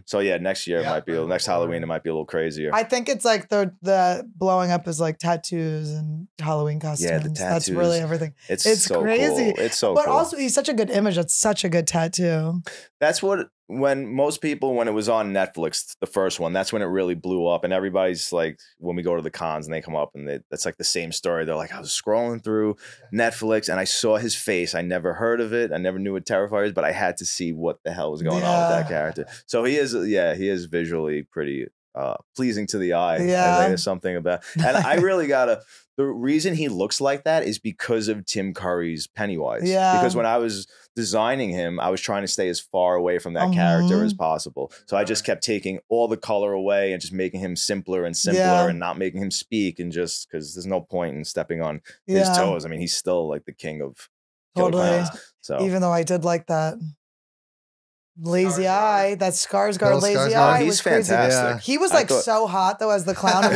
So yeah, next year it might be. Next Halloween it might be a little crazier. I think it's like the blowing up is like tattoos and Halloween costumes. Yeah, the tattoos. That's really everything. It's so crazy. Cool. It's so. But also, he's such a good image. That's such a good tattoo. That's what. When it was on Netflix, the first one, that's when it really blew up. And everybody's like, when we go to the cons and they come up and that's like the same story. They're like, I was scrolling through Netflix and I saw his face. I never heard of it. I never knew what Terrifier is, but I had to see what the hell was going on with that character. So he is, he is visually pretty pleasing to the eye. Yeah. I think there's something about, and I really gotta, the reason he looks like that is because of Tim Curry's Pennywise. Yeah. Because when I was designing him, I was trying to stay as far away from that character as possible. So I just kept taking all the color away and just making him simpler and simpler and not making him speak. And just because there's no point in stepping on his toes. I mean, he's still like the king of killer clowns. So even though I did like that. Lazy Eye. That Skarsgård Lazy Eye. He's fantastic. Yeah. He was like so hot though as the clown. I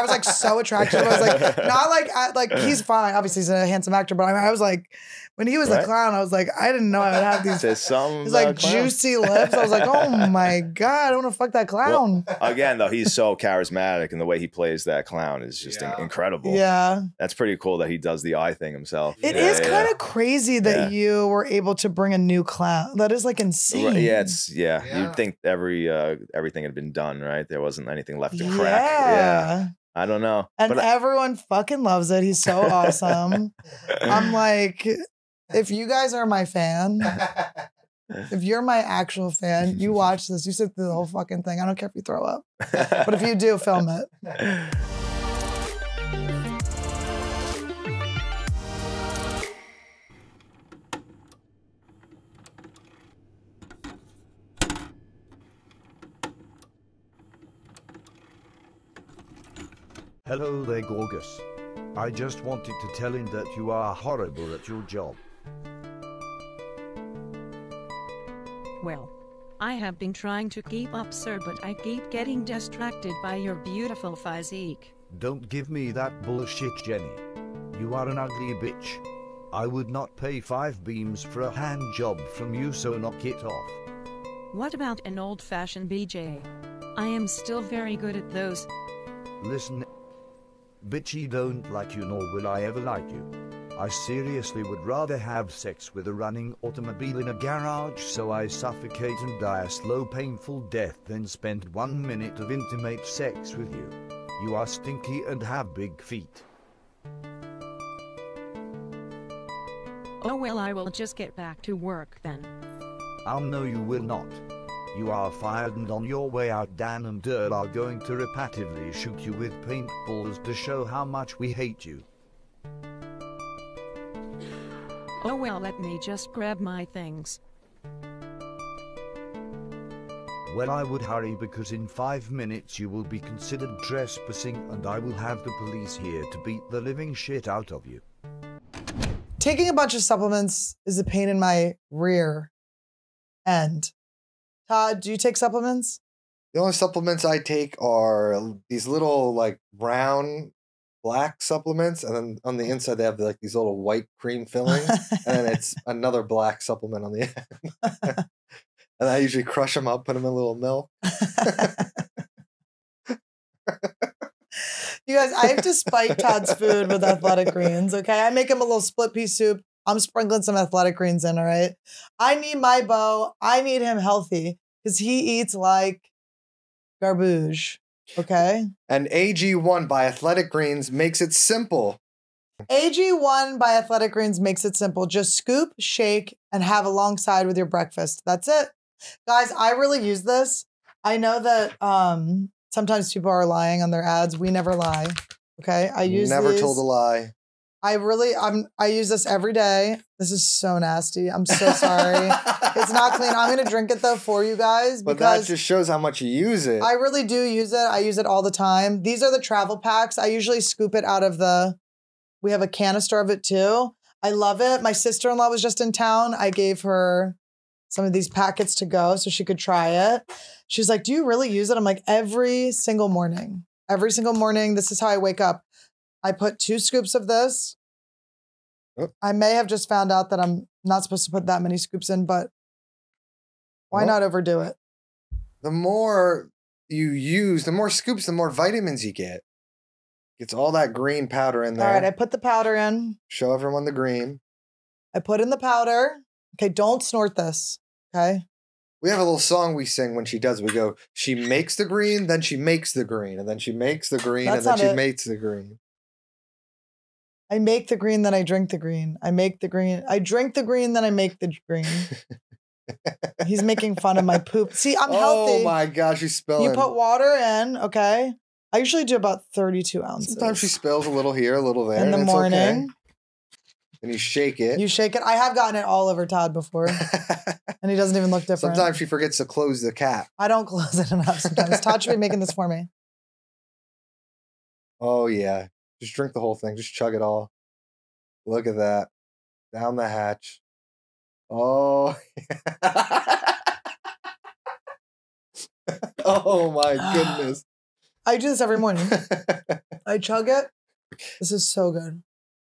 was like so attractive. I was like, not like, he's fine. Obviously he's a handsome actor, but I was like, when he was the clown, I was like, I didn't know I would have these. There's some like juicy lips. I was like, oh my God, I want to fuck that clown. Well, again though, he's so charismatic and the way he plays that clown is just incredible. Yeah. That's pretty cool that he does the eye thing himself. It is kind of crazy that you were able to bring a new clown. That is like insane. Right. Yeah, it's You'd think everything had been done, right? There wasn't anything left to crack. Yeah. I don't know. And but everyone fucking loves it. He's so awesome. I'm like, if you guys are my fan, if you're my actual fan, you watch this. You sit through the whole fucking thing. I don't care if you throw up. But if you do, film it. Hello there, Gorgas. I just wanted to tell him that you are horrible at your job. Well, I have been trying to keep up, sir, but I keep getting distracted by your beautiful physique. Don't give me that bullshit, Jenny. You are an ugly bitch. I would not pay 5 beams for a hand job from you, so knock it off. What about an old-fashioned BJ? I am still very good at those. Listen, bitchy, don't like you, nor will I ever like you. I seriously would rather have sex with a running automobile in a garage so I suffocate and die a slow, painful death than spend 1 minute of intimate sex with you. You are stinky and have big feet. Oh well, I will just get back to work then. Oh no, you will not. You are fired, and on your way out, Dan and Dirl are going to repetitively shoot you with paintballs to show how much we hate you. Oh well, let me just grab my things. Well, I would hurry because in 5 minutes you will be considered trespassing and I will have the police here to beat the living shit out of you. Taking a bunch of supplements is a pain in my rear end. Todd, do you take supplements? The only supplements I take are these little like brown, black supplements. And then on the inside, they have like these little white cream fillings. And it's another black supplement on the end. And I usually crush them up, put them in a little milk. You guys, I have to spike Todd's food with athletic greens, okay? I make him a little split pea soup. I'm sprinkling some athletic greens in, all right? I need my beau. I need him healthy because he eats like garbage, okay? And AG1 by Athletic Greens makes it simple. AG1 by Athletic Greens makes it simple. Just scoop, shake, and have alongside with your breakfast. That's it. Guys, I really use this. I know that sometimes people are lying on their ads. We never lie, okay? I use never these. Told a lie. I use this every day. This is so nasty. I'm so sorry. It's not clean. I'm going to drink it though for you guys. But that just shows how much you use it. I really do use it. I use it all the time. These are the travel packs. I usually scoop it out of the, we have a canister of it too. I love it. My sister-in-law was just in town. I gave her some of these packets to go so she could try it. She's like, do you really use it? I'm like, every single morning. Every single morning. This is how I wake up. I put 2 scoops of this. Oh. I may have just found out that I'm not supposed to put that many scoops in, but why not overdo it? The more you use, the more scoops, the more vitamins you get. It's all that green powder in there. All right, I put the powder in. Show everyone the green. I put in the powder. Okay, don't snort this, okay? We have a little song we sing when she does. We go, she makes the green, then she makes the green, and then she makes the green, and then she makes the green. I make the green, then I drink the green. I make the green. I drink the green, then I make the green. He's making fun of my poop. See, I'm healthy. Oh my gosh, she's spilling. You put water in, okay? I usually do about 32 ounces. Sometimes she spills a little here, a little there. In the morning. Okay. And you shake it. You shake it. I have gotten it all over Todd before. And he doesn't even look different. Sometimes she forgets to close the cap. I don't close it enough sometimes. Todd should be making this for me. Oh, yeah. Just drink the whole thing. Just chug it all. Look at that. Down the hatch. Oh. Oh my goodness. I do this every morning. I chug it. This is so good.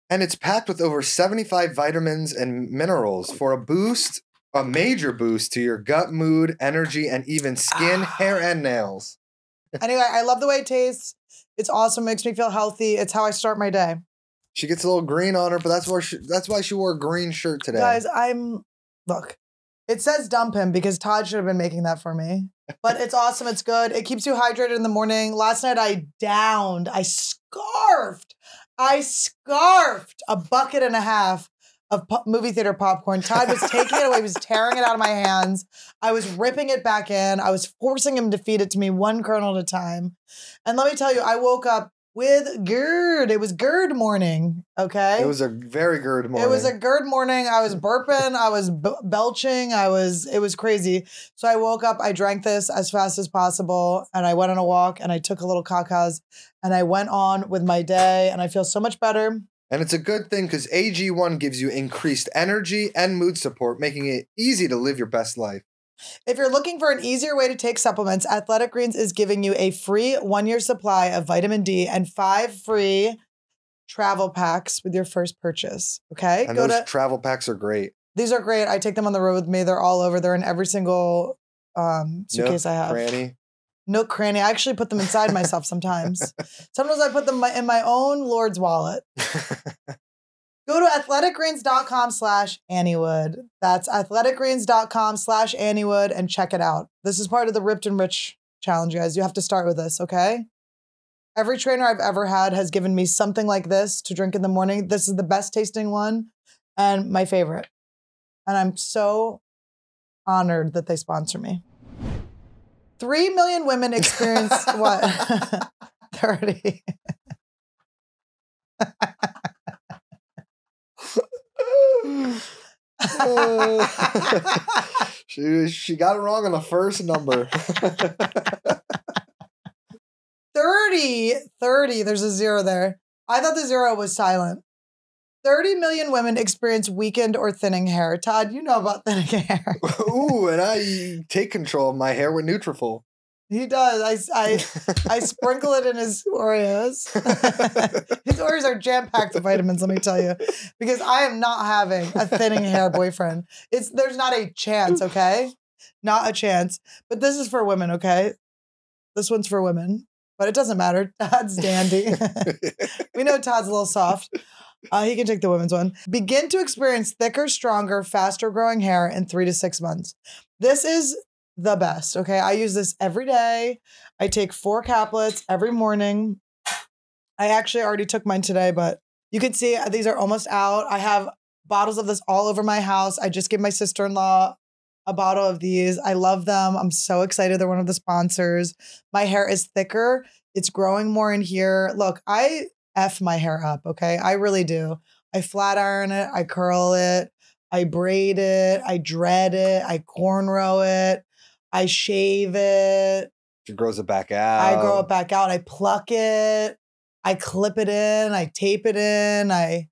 And it's packed with over 75 vitamins and minerals for a boost, a major boost to your gut, mood, energy, and even skin, hair, and nails. Anyway, I love the way it tastes. It's awesome. It makes me feel healthy. It's how I start my day. She gets a little green on her, but that's why she wore a green shirt today. Guys, look, it says dump him because Todd should have been making that for me. But it's awesome. It's good. It keeps you hydrated in the morning. Last night I downed. I scarfed a bucket and a half of movie theater popcorn. Todd was taking it away. He was tearing it out of my hands. I was ripping it back in. I was forcing him to feed it to me one kernel at a time. And let me tell you, I woke up with GERD. It was GERD morning, okay? It was a very GERD morning. It was a GERD morning. I was burping. I was belching. It was crazy. So I woke up. I drank this as fast as possible. And I went on a walk. And I took a little cacas. And I went on with my day. And I feel so much better. And it's a good thing because AG1 gives you increased energy and mood support, making it easy to live your best life. If you're looking for an easier way to take supplements, Athletic Greens is giving you a free one-year supply of vitamin D and 5 free travel packs with your first purchase, okay? And those travel packs are great. These are great. I take them on the road with me. They're all over. They're in every single suitcase I have. No cranny. I actually put them inside myself sometimes. Sometimes I put them in my own Lord's wallet. Go to athleticgreens.com/Anniewood. That's athleticgreens.com/Anniewood and check it out. This is part of the Ripped and Rich challenge, guys. You have to start with this, okay? Every trainer I've ever had has given me something like this to drink in the morning. This is the best tasting one and my favorite. And I'm so honored that they sponsor me. 3 million women experience what? 30. She got it wrong on the first number. 30. There's a zero there. I thought the zero was silent. 30 million women experience weakened or thinning hair. Todd, you know about thinning hair. Ooh, and I take control of my hair with Nutrafol. He does. I sprinkle it in his Oreos. His Oreos are jam-packed with vitamins, let me tell you. Because I am not having a thinning hair boyfriend. There's not a chance, okay? Not a chance. But this is for women, okay? This one's for women. But it doesn't matter. Todd's dandy. We know Todd's a little soft. He can take the women's one. Begin to experience thicker, stronger, faster growing hair in 3 to 6 months. This is the best, okay? I use this every day. I take 4 caplets every morning. I actually already took mine today, but you can see these are almost out. I have bottles of this all over my house. I just gave my sister-in-law a bottle of these. I love them. I'm so excited. They're one of the sponsors. My hair is thicker. It's growing more in here. Look, I F my hair up, okay? I really do. I flat iron it. I curl it. I braid it. I dread it. I cornrow it. I shave it. She grows it back out. I grow it back out. I pluck it. I clip it in. I tape it in. I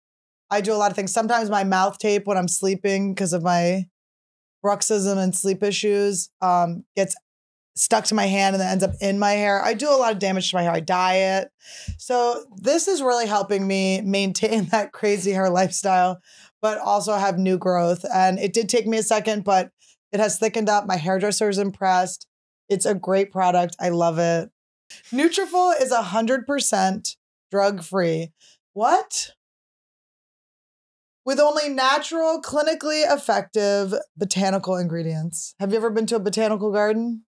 do a lot of things. Sometimes my mouth tape when I'm sleeping because of my bruxism and sleep issues gets stuck to my hand and then ends up in my hair. I do a lot of damage to my hair. I dye it. So this is really helping me maintain that crazy hair lifestyle, but also have new growth. And it did take me a second, but it has thickened up. My hairdresser is impressed. It's a great product. I love it. Nutrafol is 100% drug-free. What? With only natural, clinically effective botanical ingredients. Have you ever been to a botanical garden?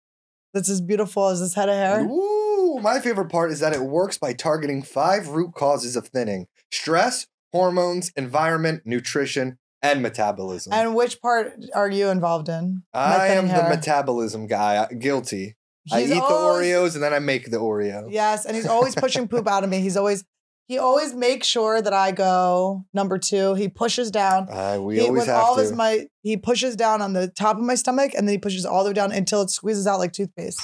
That's as beautiful as this head of hair. Ooh, my favorite part is that it works by targeting 5 root causes of thinning. Stress, hormones, environment, nutrition, and metabolism. And which part are you involved in? I am the metabolism guy. Guilty. I eat always the Oreos and then I make the Oreo. Yes, and he's always pushing poop out of me. He always makes sure that I go number 2. He pushes down. He pushes down on the top of my stomach and then he pushes all the way down until it squeezes out like toothpaste.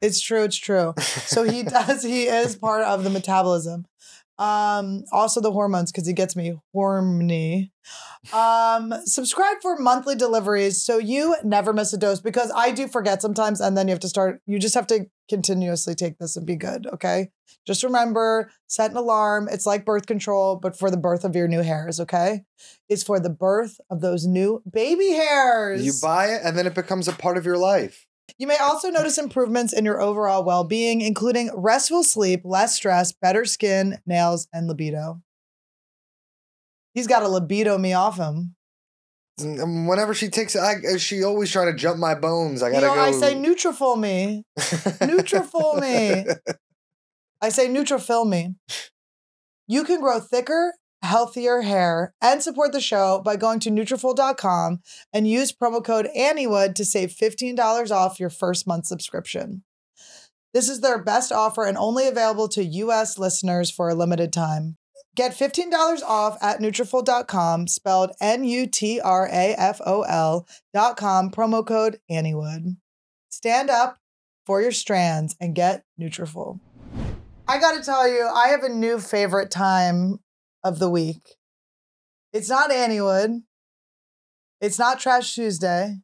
It's true. So he is part of the metabolism. Also the hormones, because it gets me horny. Subscribe for monthly deliveries so you never miss a dose, because I do forget sometimes, and then you have to start, you just have to continuously take this and be good, okay? Just remember, set an alarm. It's like birth control, but for the birth of your new hairs, okay? It's for the birth of those new baby hairs. You buy it, and then it becomes a part of your life. You may also notice improvements in your overall well-being, including restful sleep, less stress, better skin, nails, and libido. He's got a libido me off him. Whenever she takes it, she always trying to jump my bones. I gotta go. I say Nutrafol me. Nutrafol me. I say Nutrafol me. You can grow thicker, healthier hair and support the show by going to Nutrafol.com and use promo code Anniewood to save $15 off your first month subscription. This is their best offer and only available to U.S. listeners for a limited time. Get $15 off at Nutrafol.com, spelled Nutrafol.com, promo code Anniewood. Stand up for your strands and get Nutrafol. I gotta tell you, I have a new favorite time of the week. It's not Anniewood. It's not Trash Tuesday.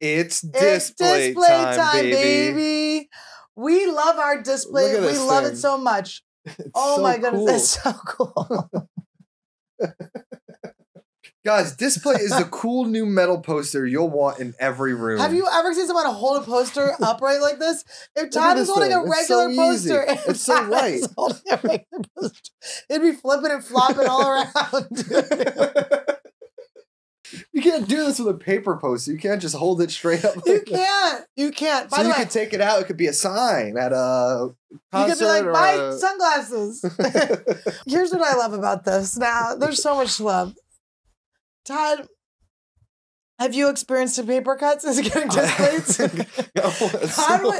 It's display time, baby. We love our display. We love it so much. Oh my goodness, that's so cool. Guys, Display is the cool new metal poster you'll want in every room. Have you ever seen someone hold a poster upright like this? If Todd is holding a regular poster, it's so light. It'd be flipping and flopping all around. You can't do this with a paper poster. You can't just hold it straight up. You can't. So you could take it out. It could be a sign at a concert. You could be like, buy sunglasses. Here's what I love about this. Now, there's so much love. Todd, have you experienced the paper cuts? Is it getting displayed? I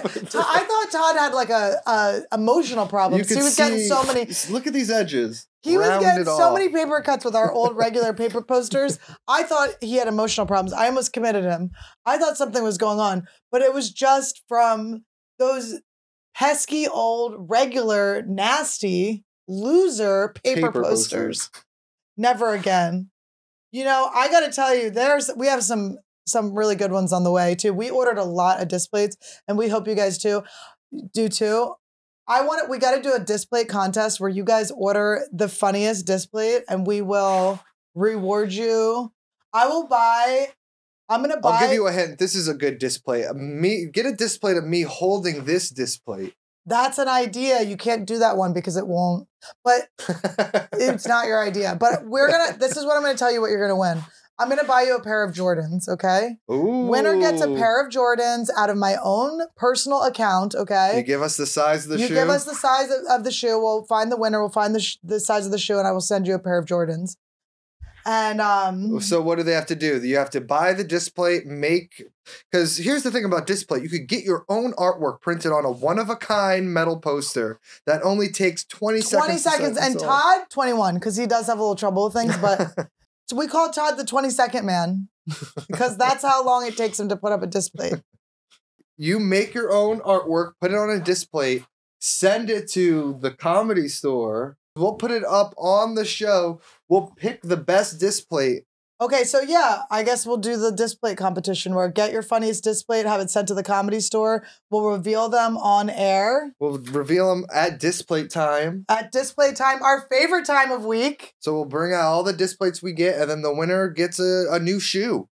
thought Todd had like a emotional problem. He was getting so many. Look at these edges. He was getting so many paper cuts with our old regular paper posters. I thought he had emotional problems. I almost committed him. I thought something was going on, but it was just from those pesky old regular nasty loser paper posters. Never again. You know, I got to tell you, we have some really good ones on the way too. We ordered a lot of Displates, and we hope you guys do too. We got to do a Displate contest where you guys order the funniest Displate, and we will reward you. I'll give you a hint. This is a good Displate. Get a Displate of me holding this Displate. That's an idea. You can't do that one because it won't. But it's not your idea. But this is what I'm going to tell you what you're going to win. I'm going to buy you a pair of Jordans, okay? Ooh. Winner gets a pair of Jordans out of my own personal account, okay? You give us the size of the shoe? You give us the size of the shoe. We'll find the winner. We'll find the size of the shoe, and I will send you a pair of Jordans. And so what do they have to do? You have to buy the Displate, because here's the thing about Displate. You could get your own artwork printed on a one-of-a-kind metal poster that only takes 20 seconds. And Todd, 21, because he does have a little trouble with things. But so we call Todd the 20-second man, because that's how long it takes him to put up a Displate. You make your own artwork, put it on a Displate, send it to the Comedy Store. We'll put it up on the show. We'll pick the best Displate. Okay, so yeah, I guess we'll do the Displate competition where get your funniest Displate, have it sent to the Comedy Store. We'll reveal them on air. We'll reveal them at Displate time. At Displate time, our favorite time of week. So we'll bring out all the Displates we get, and then the winner gets a new shoe.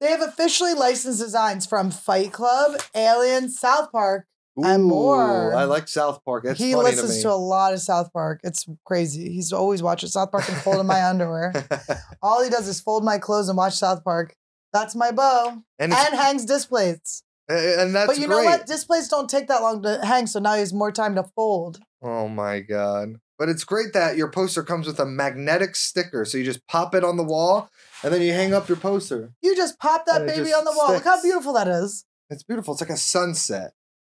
They have officially licensed designs from Fight Club, Alien, South Park, and more. I like South Park. He listens to a lot of South Park. It's crazy. He's always watching South Park and folding my underwear. All he does is fold my clothes and watch South Park. That's my beau. And hangs Displates. And that's great. But you know what? Displates don't take that long to hang, so now he has more time to fold. Oh, my God. But it's great that your poster comes with a magnetic sticker, so you just pop it on the wall, and then you hang up your poster. You just pop that baby on the wall. Look how beautiful that is. It's beautiful. It's like a sunset.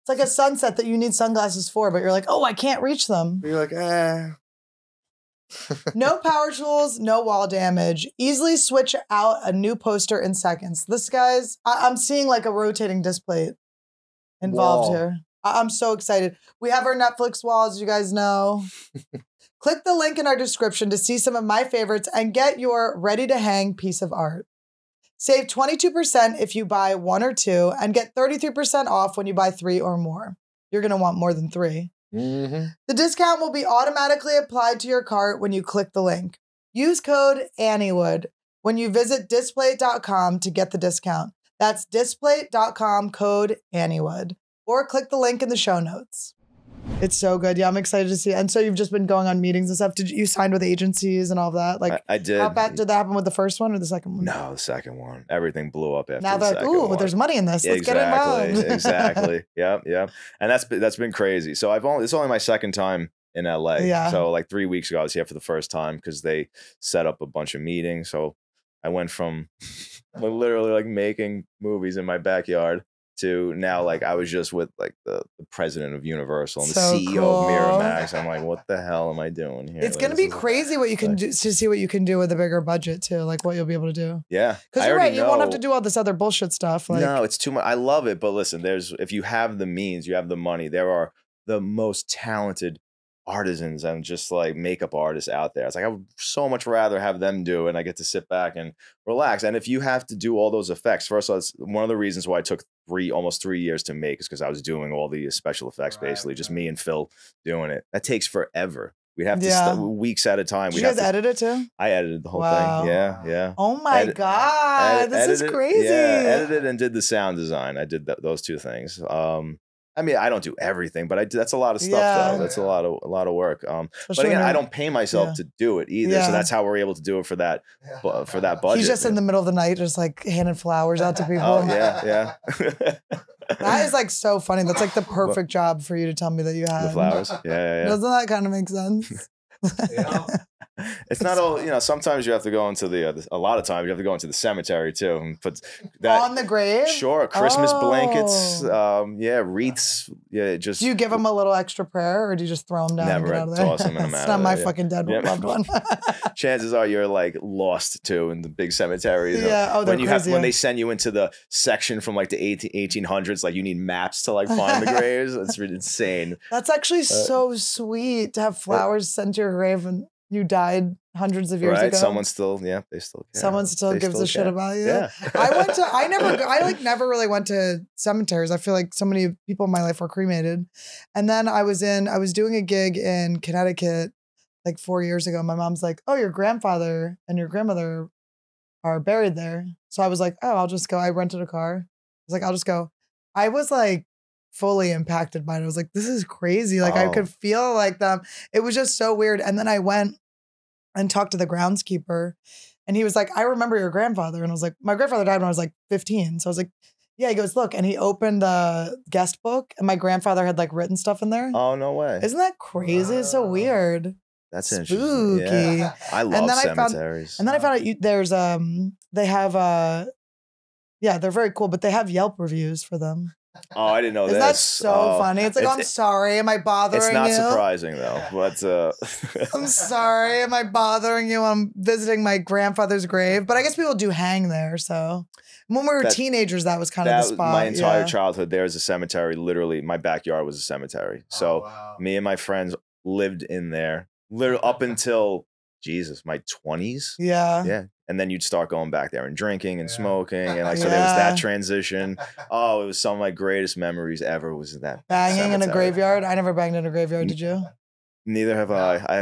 It's like a sunset that you need sunglasses for, but you're like, oh, I can't reach them. You're like, eh. No power tools, no wall damage. Easily switch out a new poster in seconds. This guy's, I'm seeing like a rotating Displate involved here. I'm so excited. We have our Netflix wall, as you guys know. Click the link in our description to see some of my favorites and get your ready-to-hang piece of art. Save 22% if you buy one or two and get 33% off when you buy three or more. You're going to want more than three. Mm-hmm. The discount will be automatically applied to your cart when you click the link. Use code Anniewood when you visit Displate.com to get the discount. That's Displate.com code Anniewood. Or click the link in the show notes. It's so good. Yeah, I'm excited to see it. And so you've just been going on meetings and stuff. Did you sign with agencies and all of that? Like I did. How bad did that happen with the first one or the second one? No, the second one. Everything blew up after. Now they're like, ooh, there's money in this. Let's get involved. Exactly. Yeah, yeah. And that's been crazy. So it's only my second time in LA. Yeah. So like 3 weeks ago, I was here for the first time because they set up a bunch of meetings. So I went from literally like making movies in my backyard to now, like, I was just with like the president of Universal and the CEO of Miramax. I'm like, what the hell am I doing here? It's gonna be crazy what you can do to see what you can do with a bigger budget too, like what you'll be able to do. Yeah, because you're right, you won't have to do all this other bullshit stuff. Like, no, it's too much. I love it, but listen, if you have the means, you have the money. There are the most talented artisans and just like makeup artists out there. It's like I would so much rather have them do, and I get to sit back and relax. And if you have to do all those effects, first of all, that's one of the reasons why I took almost three years to make, is because I was doing all the special effects, basically just me and Phil doing it. That takes forever. We'd have to weeks at a time. Did you guys edit it too? I edited the whole thing. Yeah, yeah. Oh my god, this is crazy. Yeah, edited and did the sound design. I did those two things. I mean, I don't do everything, but that's a lot of stuff though. That's a lot of work. But again, I don't pay myself to do it either. So that's how we're able to do it for that budget. He's just in the middle of the night, just like handing flowers out to people. Oh yeah, yeah. That is like so funny. That's like the perfect job for you to tell me that you have the flowers. Yeah, yeah, yeah. Doesn't that kind of make sense? Yeah. It's not all, you know. Sometimes you have to go into a lot of times you have to go into the cemetery too, and put that on the grave. Sure, Christmas blankets, yeah, wreaths, yeah. Just do you give them a little extra prayer, or do you just throw them down? Never, and get out of there? Toss them in a mountain. It's not my fucking dead loved one. Chances are you're like lost too in the big cemeteries. Yeah, oh, when they send you into the section from like the 1800s, like you need maps to like find the graves. It's insane. That's actually so sweet to have flowers sent to your grave and you died hundreds of years ago. Someone still, yeah, they still care. Someone still gives a shit about you. Yeah. I never really went to cemeteries. I feel like so many people in my life were cremated. And then I was doing a gig in Connecticut like 4 years ago. My mom's like, oh, your grandfather and your grandmother are buried there. So I was like, oh, I'll just go. I rented a car. I was like, I'll just go. I was like, fully impacted by it. I was like, this is crazy. Like I could feel like them. It was just so weird. And then I went and talked to the groundskeeper and he was like, I remember your grandfather. And I was like, my grandfather died when I was like 15. So I was like, yeah, he goes, look, and he opened the guest book and my grandfather had like written stuff in there. Oh, no way. Isn't that crazy? It's so weird. That's spooky. Interesting. Yeah. I love cemeteries. I found out there's, they have, yeah, they're very cool, but they have Yelp reviews for them. Oh, I didn't know this. That's so funny. It's like, I'm sorry, am I bothering you? It's not surprising though, but I'm sorry, am I bothering you? I'm visiting my grandfather's grave, but I guess people do hang there. So when we were teenagers, that was kind of the spot. My entire childhood, there was a cemetery. Literally, my backyard was a cemetery. So me and my friends lived in there, literally up until Jesus, my 20s. Yeah, yeah. And then you'd start going back there and drinking and smoking. And like, so there was that transition. Oh, it was some of my greatest memories ever was that. Banging cemetery in a graveyard. I never banged in a graveyard. Did you? Neither have I. I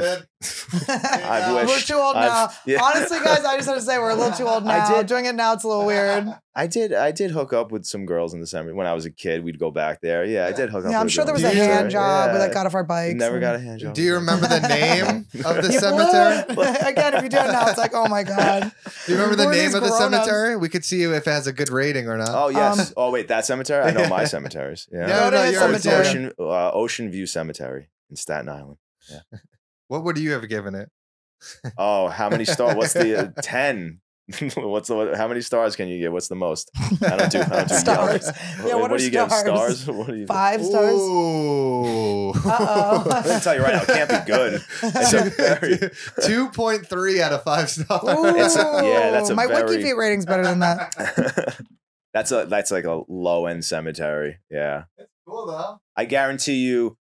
wish. We're too old now. Yeah. Honestly, guys, I just had to say we're a little too old now. Doing it now, it's a little weird. I did hook up with some girls in the cemetery when I was a kid. We'd go back there. Yeah, I did hook up. Yeah, I'm sure there was a hand job where they got off our bikes. Never got a hand job. Do you remember the name of the cemetery? Again, if you do it now, it's like, oh my god. Do you remember the name of the cemetery? We could see if it has a good rating or not. Oh yes. Oh wait, that cemetery. I know my cemeteries. Yeah. No, your cemetery. Ocean View Cemetery in Staten Island. Yeah. What would you have given it? Oh, how many stars? What's the 10? How many stars can you get? What's the most? I don't do stars. Yeah, what do you give? Stars? What do you 5 stars? Ooh. Uh-oh. Let me tell you right now, it can't be good. It's a very 2.3 out of 5 stars. Ooh. Yeah, that's a Wiki Feet rating's better than that. That's like a low end cemetery. Yeah. It's cool though. I guarantee you.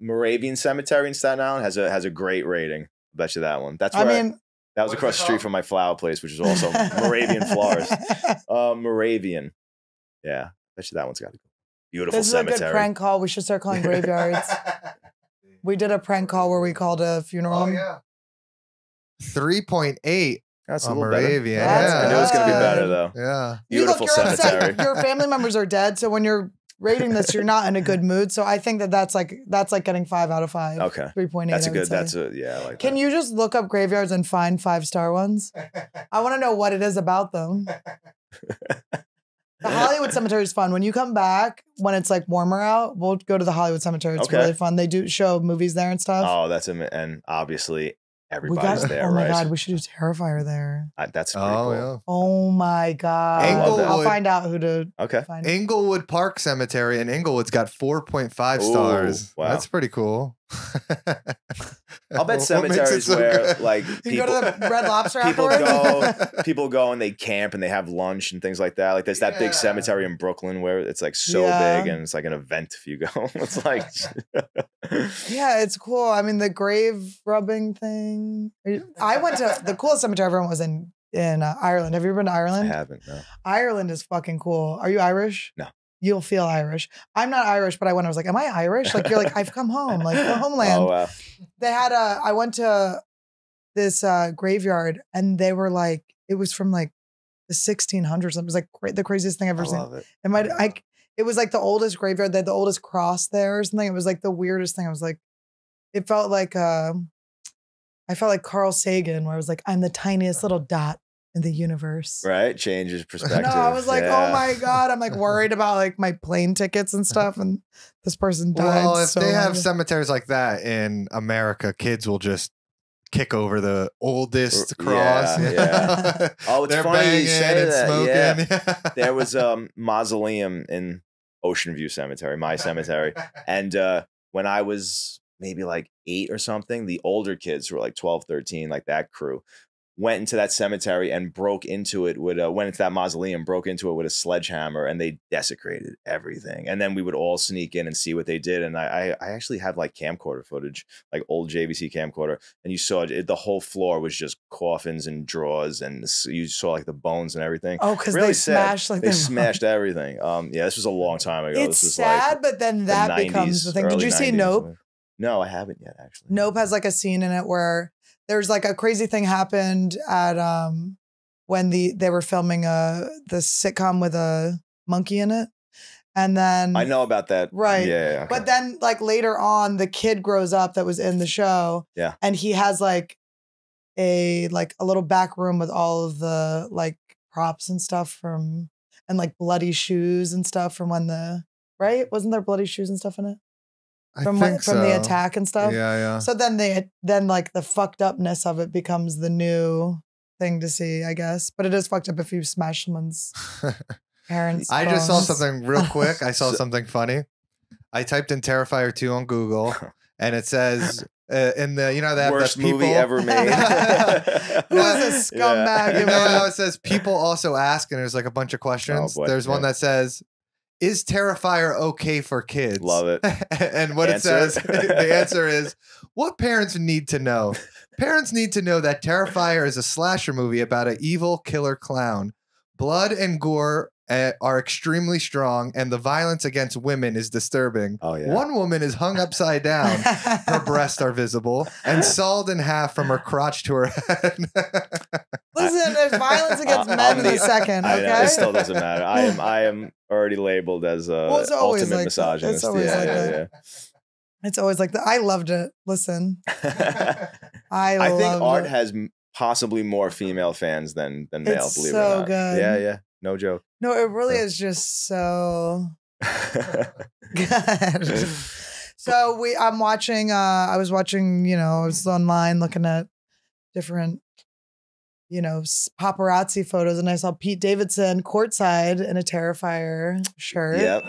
Moravian Cemetery in Staten Island has a great rating. I bet you that one. That's where I mean, that was across the street from my flower place, which is also Moravian Florist. Moravian. Yeah. I bet you that one's got a beautiful cemetery. This is a good prank call. We should start calling graveyards. We did a prank call where we called a funeral. Oh, yeah. 3.8. That's a little Moravian. Better. That's I knew it was going to be better, though. Yeah. Beautiful cemetery. Your family members are dead, so when you're rating this, you're not in a good mood. So I think that that's like getting 5 out of 5. Okay. 3.8. That's a good. That's a yeah. I like Can that. You just look up graveyards and find 5-star ones? I want to know what it is about them. The Hollywood Cemetery is fun. When you come back, when it's like warmer out, we'll go to the Hollywood Cemetery. It's really fun. They do show movies there and stuff. Oh, that's amazing. And obviously everybody's there, right? Oh my God, we should do Terrifier there. That's pretty cool. Yeah. Oh my God. I'll find out who to find. Inglewood Park Cemetery in Inglewood's got 4.5 stars. Wow. That's pretty cool. I'll bet cemeteries where like people, you go to the Red Lobster afterwards? people go and they camp and they have lunch and things like that. Like there's that big cemetery in Brooklyn where it's like so big and it's like an event if you go. It's like yeah, it's cool. I mean the grave rubbing thing. I went to the coolest cemetery everyone was in Ireland. Have you ever been to Ireland? I haven't. No. Ireland is fucking cool. Are you Irish? No. You'll feel Irish. I'm not Irish, but I went, I was like, am I Irish? Like, you're like, I've come home, like the homeland. Oh, wow. They had a, I went to this graveyard and they were like, it was from like the 1600s. It was like the craziest thing I've ever seen. I love it. And it was like the oldest graveyard. They had the oldest cross there or something. It was like the weirdest thing. I was like, it felt like, I felt like Carl Sagan where I was like, I'm the tiniest little dot in the universe, right? Changes perspective. No, I was like, oh my God, I'm like worried about like my plane tickets and stuff, and this person died. Well, if they have cemeteries like that in America, kids will just kick over the oldest cross. Yeah, yeah. Oh, it's funny you say that. Yeah. There was a mausoleum in Ocean View Cemetery, my cemetery, and when I was maybe like 8 or something, the older kids who were like 12, 13, like that crew. Went into that cemetery and broke into it with went into that mausoleum, broke into it with a sledgehammer, and they desecrated everything. And then we would all sneak in and see what they did. And I actually have like camcorder footage, like old JVC camcorder, and you saw it, the whole floor was just coffins and drawers, and you saw like the bones and everything. Oh, because really they smashed like they smashed everything. Yeah, this was a long time ago. It's this sad, like, but then that the 90s, becomes the thing. Did you see Nope? No, I haven't yet. Actually, Nope has like a scene in it where. There's like a crazy thing happened at when they were filming the sitcom with a monkey in it. And then I know about that. Right. Yeah. Okay. But then like later on, the kid grows up that was in the show. Yeah. And he has like a little back room with all of the like props and stuff from and like bloody shoes and stuff from when the right? Wasn't there bloody shoes and stuff in it? From the attack and stuff. Yeah, yeah. So then like the fucked upness of it becomes the new thing to see, I guess. But it is fucked up if you smash someone's parents. I just saw something real quick. I saw something funny. I typed in Terrifier 2 on Google, and it says in the they have worst movie ever made. Who is a scumbag? Yeah. No, it says people also ask, and there's like a bunch of questions. Oh, there's one that says. Is Terrifier okay for kids? Love it. And what it says, the answer is, what parents need to know? Parents need to know that Terrifier is a slasher movie about an evil killer clown. Blood and gore are extremely strong, and the violence against women is disturbing. Oh, yeah. One woman is hung upside down. Her breasts are visible and sawed in half from her crotch to her head. Listen, there's violence against men in the second. Okay, it still doesn't matter. I am already labeled as a ultimate misogynist. It's always like that. Yeah. It's always like that. I loved it. Listen, I think Art has possibly more female fans than male. It's believe so it or not. Good. Yeah, yeah. No joke. No, it really is just so good. So I'm watching. I was watching. I was online looking at different. Paparazzi photos, and I saw Pete Davidson courtside in a Terrifier shirt. Yep,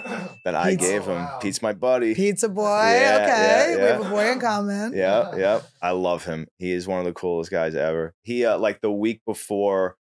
that I gave him. Wow. Pete's my buddy. Pete's a boy. Yeah, okay, yeah, yeah. We have a boy in common. Yeah, yeah. I love him. He is one of the coolest guys ever. He like the week before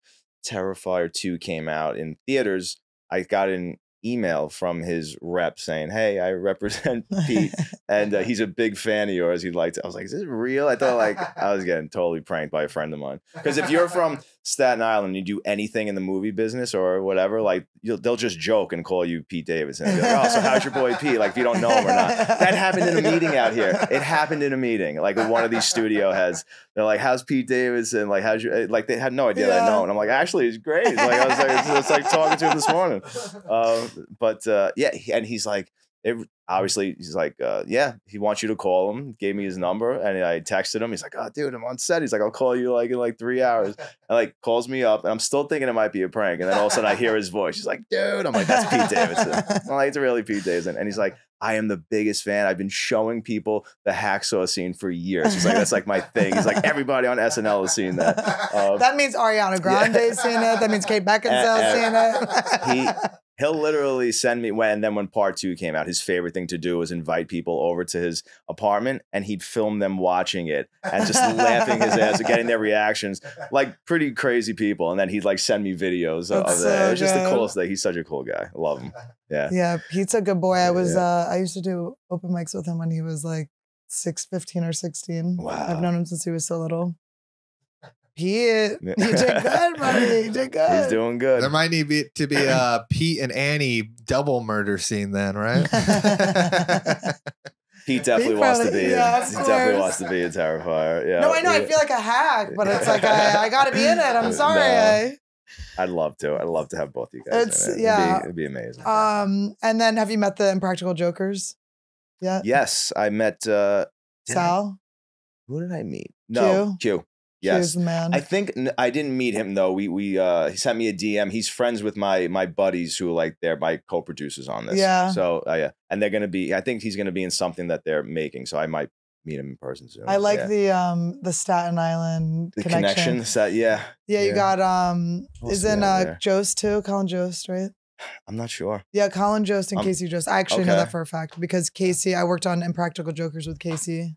Terrifier 2 came out in theaters, I got an email from his rep saying, hey, I represent Pete and he's a big fan of yours. He'd like to. I was like, is this real? I thought like I was getting totally pranked by a friend of mine. Because if you're from Staten Island, you do anything in the movie business or whatever, like they'll just joke and call you Pete Davidson. Like, oh, so how's your boy Pete? Like if you don't know him or not. That happened in a meeting out here. It happened in a meeting. Like one of these studio heads, they're like, how's Pete Davidson? Like, how's your, like they had no idea that I know. And I'm like, actually, he's great. Like I was like, it's like talking to him this morning. Yeah, and he's like, obviously he's like, yeah, he wants you to call him. Gave me his number, and I texted him. He's like, oh, dude, I'm on set. He's like, I'll call you like in like 3 hours. And like calls me up, and I'm still thinking it might be a prank. And then all of a sudden, I hear his voice. He's like, dude, I'm like, that's Pete Davidson. I'm like, it's really Pete Davidson. And he's like, I am the biggest fan. I've been showing people the hacksaw scene for years. He's like, that's like my thing. He's like, everybody on SNL has seen that. That means Ariana Grande's seen it. That means Kate Beckinsale's seen it. He'll literally send me when Part 2 came out, his favorite thing to do was invite people over to his apartment, and he'd film them watching it and just laughing his ass and getting their reactions, like pretty crazy people. And then he'd like send me videos of that. It was just the coolest thing. He's such a cool guy. I love him. Yeah. Yeah. Pete's a good boy. I was, I used to do open mics with him when he was like 15 or 16. Wow. I've known him since he was so little. He did good, buddy. He did good. He's doing good. There might need to be a Pete and Annie double murder scene then, right? Pete definitely wants to be. Yeah, he definitely wants to be a Terrifier. Yeah. No, I know. I feel like a hack, but it's like I got to be in it. I'm sorry. No. I'd love to. I'd love to have both of you guys. It'd be amazing. And then have you met the Impractical Jokers? Yeah. Yes, I met Sal. Who did I meet? No, Q. Yes, man. I think I didn't meet him though. He sent me a DM. He's friends with my buddies who they're my co-producers on this. Yeah. So yeah, and they're gonna be. I think he's gonna be in something that they're making. So I might meet him in person soon. I like the Staten Island connection. Yeah, you got isn't Jost too? Colin Jost, right? I'm not sure. Yeah, Colin Jost and Casey Jost. I actually know that for a fact because Casey. I worked on Impractical Jokers with Casey.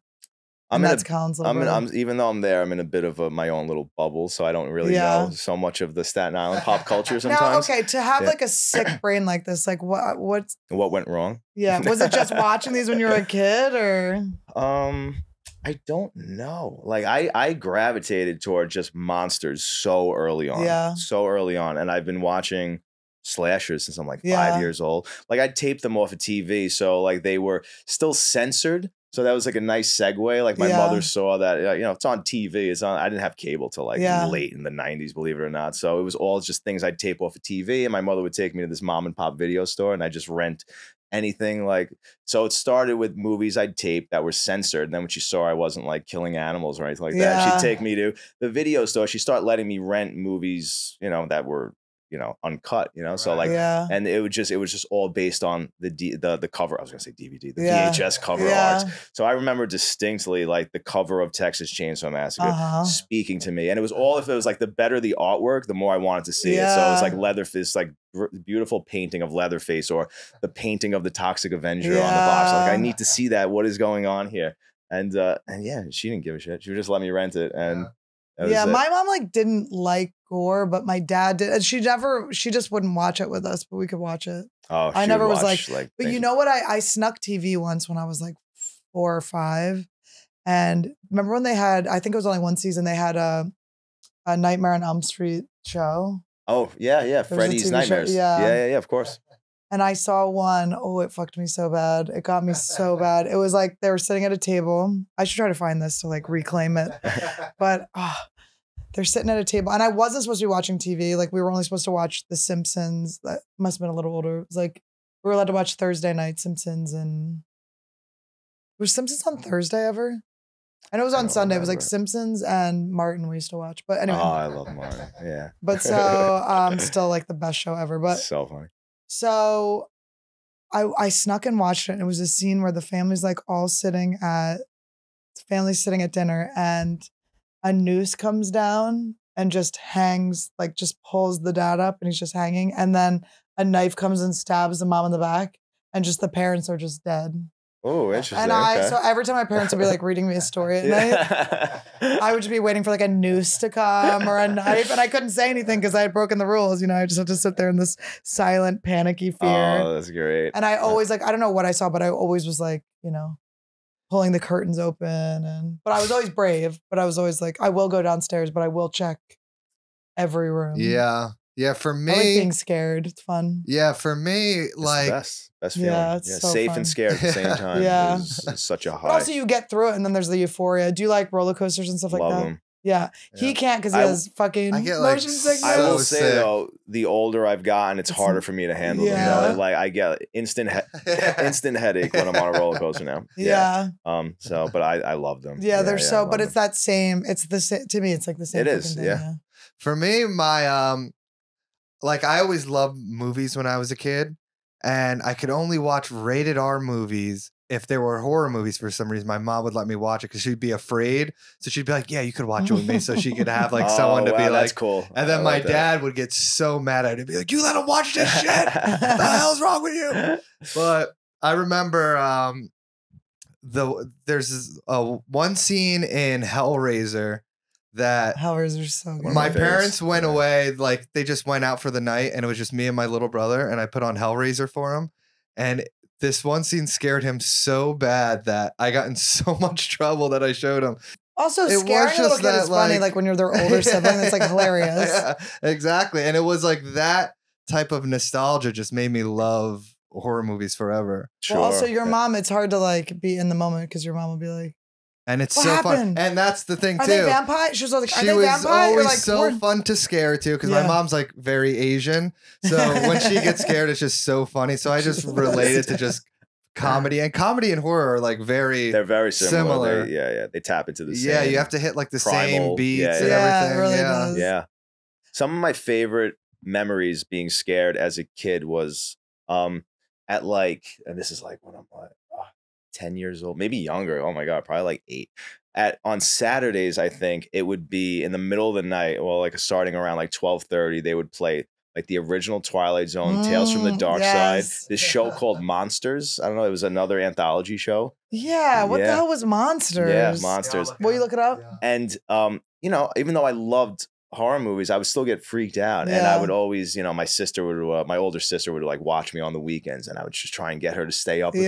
Even though I'm there, I'm in a bit of my own little bubble, so I don't really know so much of the Staten Island pop culture sometimes. Now, okay, to have like a sick brain like this, like what went wrong? Yeah, was it just watching these when you were a kid, or? I don't know. Like I gravitated toward just monsters so early on. Yeah, so early on, and I've been watching slashers since I'm like 5 years old. Like I taped them off of TV, so like they were still censored. So that was like a nice segue. Like my mother saw that, you know, it's on TV. It's on. I didn't have cable till like late in the 90s, believe it or not. So it was all just things I'd tape off of TV, and my mother would take me to this mom and pop video store, and I just rent anything. Like, so it started with movies I'd tape that were censored. And then when she saw I wasn't like killing animals or anything like that, she'd take me to the video store. She started letting me rent movies, you know, that were, you know, uncut, you know, so like, and it was just all based on the cover. I was gonna say DVD, the VHS cover arts. So I remember distinctly like the cover of Texas Chainsaw Massacre speaking to me, and it was all like the better the artwork, the more I wanted to see it. So it was like Leatherface, like beautiful painting of Leatherface, or the painting of the Toxic Avenger on the box. Like I need to see that. What is going on here? And yeah, she didn't give a shit. She would just let me rent it and. Yeah, my mom like didn't like gore, but my dad did. And she just wouldn't watch it with us, but we could watch it. Oh, I never was like but you know what? I snuck TV once when I was like 4 or 5. And remember when they had, I think it was only one season, they had a Nightmare on Elm Street show. Oh, yeah, yeah. Freddy's Nightmares. Yeah, of course. And I saw one. Oh, it fucked me so bad. It got me so bad. It was like they were sitting at a table. I should try to find this to like reclaim it. But they're sitting at a table. And I wasn't supposed to be watching TV. Like we were only supposed to watch The Simpsons. That must have been a little older. It was like we were allowed to watch Thursday night Simpsons. And was Simpsons on Thursday ever? I know it was on Sunday. Remember. It was like Simpsons and Martin we used to watch. But anyway. Oh, I love Martin. Yeah. But so still like the best show ever. But so funny. So I snuck and watched it, and it was a scene where the family's like all sitting at dinner, and a noose comes down and just hangs, like just pulls the dad up and he's just hanging. And then a knife comes and stabs the mom in the back, and just the parents are just dead. Oh, interesting. And so every time my parents would be like reading me a story at night, I would just be waiting for like a noose to come or a knife, and I couldn't say anything because I had broken the rules. You know, I just had to sit there in this silent, panicky fear. Oh, that's great. And I always like, I don't know what I saw, but I always was like, you know, pulling the curtains open, and but I was always brave. But I was always like, I will go downstairs, but I will check every room. Yeah. Yeah, for me, I like being scared. It's fun. Yeah, for me, like it's the best feeling. Yeah, it's so safe fun. And scared at the same time. Yeah, it's such a high. But also, you get through it, and then there's the euphoria. Do you like roller coasters and stuff like that? Them. Yeah. He can't because he has fucking motion sickness. I will say though, the older I've gotten, it's harder for me to handle them. You know? Like I get instant headache when I'm on a roller coaster now. Yeah. So, but I love them. Yeah, they're so. But it's that same. It's the same to me. It's like the same. It is. Thing, yeah. For me, my like I always loved movies when I was a kid, and I could only watch rated R movies if there were horror movies for some reason. My mom would let me watch it because she'd be afraid. So she'd be like, yeah, you could watch it with me. So she could have like someone to be like, that's cool. And then my dad would get so mad at it and be like, you let him watch this shit. What the hell's wrong with you? But I remember there's one scene in Hellraiser. That Hellraiser's so good. My parents went away, like they just went out for the night, and it was just me and my little brother, and I put on Hellraiser for him, and this one scene scared him so bad that I got in so much trouble that I showed him. Also, scaring a little kid is funny, like when you're their older sibling, it's like hilarious. Yeah, exactly, and it was like that type of nostalgia just made me love horror movies forever. Sure. Well, also your mom, it's hard to like be in the moment because your mom will be like, and it's so fun. And that's the thing, too. Are they vampires? She was always so fun to scare, too, because my mom's, like, very Asian. So when she gets scared, it's just so funny. So I just relate it to just comedy. And comedy and horror are, like, they're very similar. They tap into the same. Yeah, you have to hit, like, the same beats and everything. It really does. Yeah. Some of my favorite memories being scared as a kid was at, like, and this is, like, when I'm, like, 10 years old, maybe younger. Oh my God, probably like 8. On Saturdays, I think it would be in the middle of the night, well, like starting around like 12:30, they would play like the original Twilight Zone, Tales from the Dark Side. This show called Monsters. I don't know. It was another anthology show. Yeah. What the hell was Monsters? Yeah, Monsters. Yeah, will you look it up? Yeah. And you know, even though I loved horror movies, I would still get freaked out, and I would always, you know, my older sister would like watch me on the weekends, and I would just try and get her to stay up with me,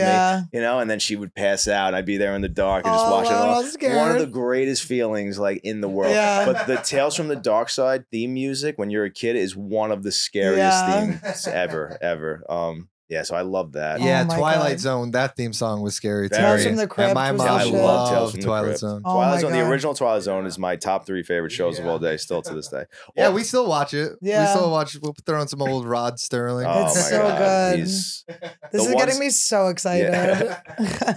you know, and then she would pass out, and I'd be there in the dark and just watch it all. Scared. One of the greatest feelings like in the world. Yeah. But the Tales from the Dark Side theme music when you're a kid is one of the scariest themes ever. Yeah, so I love that. Yeah, oh Twilight Zone. That theme song was scary too. Tales from the Crypt. My mom loved Twilight Zone. Twilight Zone. The original Twilight Zone is my top 3 favorite shows of all day, still to this day. Yeah, we still watch it. Yeah, we still watch. We'll throw in some old Rod Sterling. Oh, it's so good. This is getting me so excited. Yeah.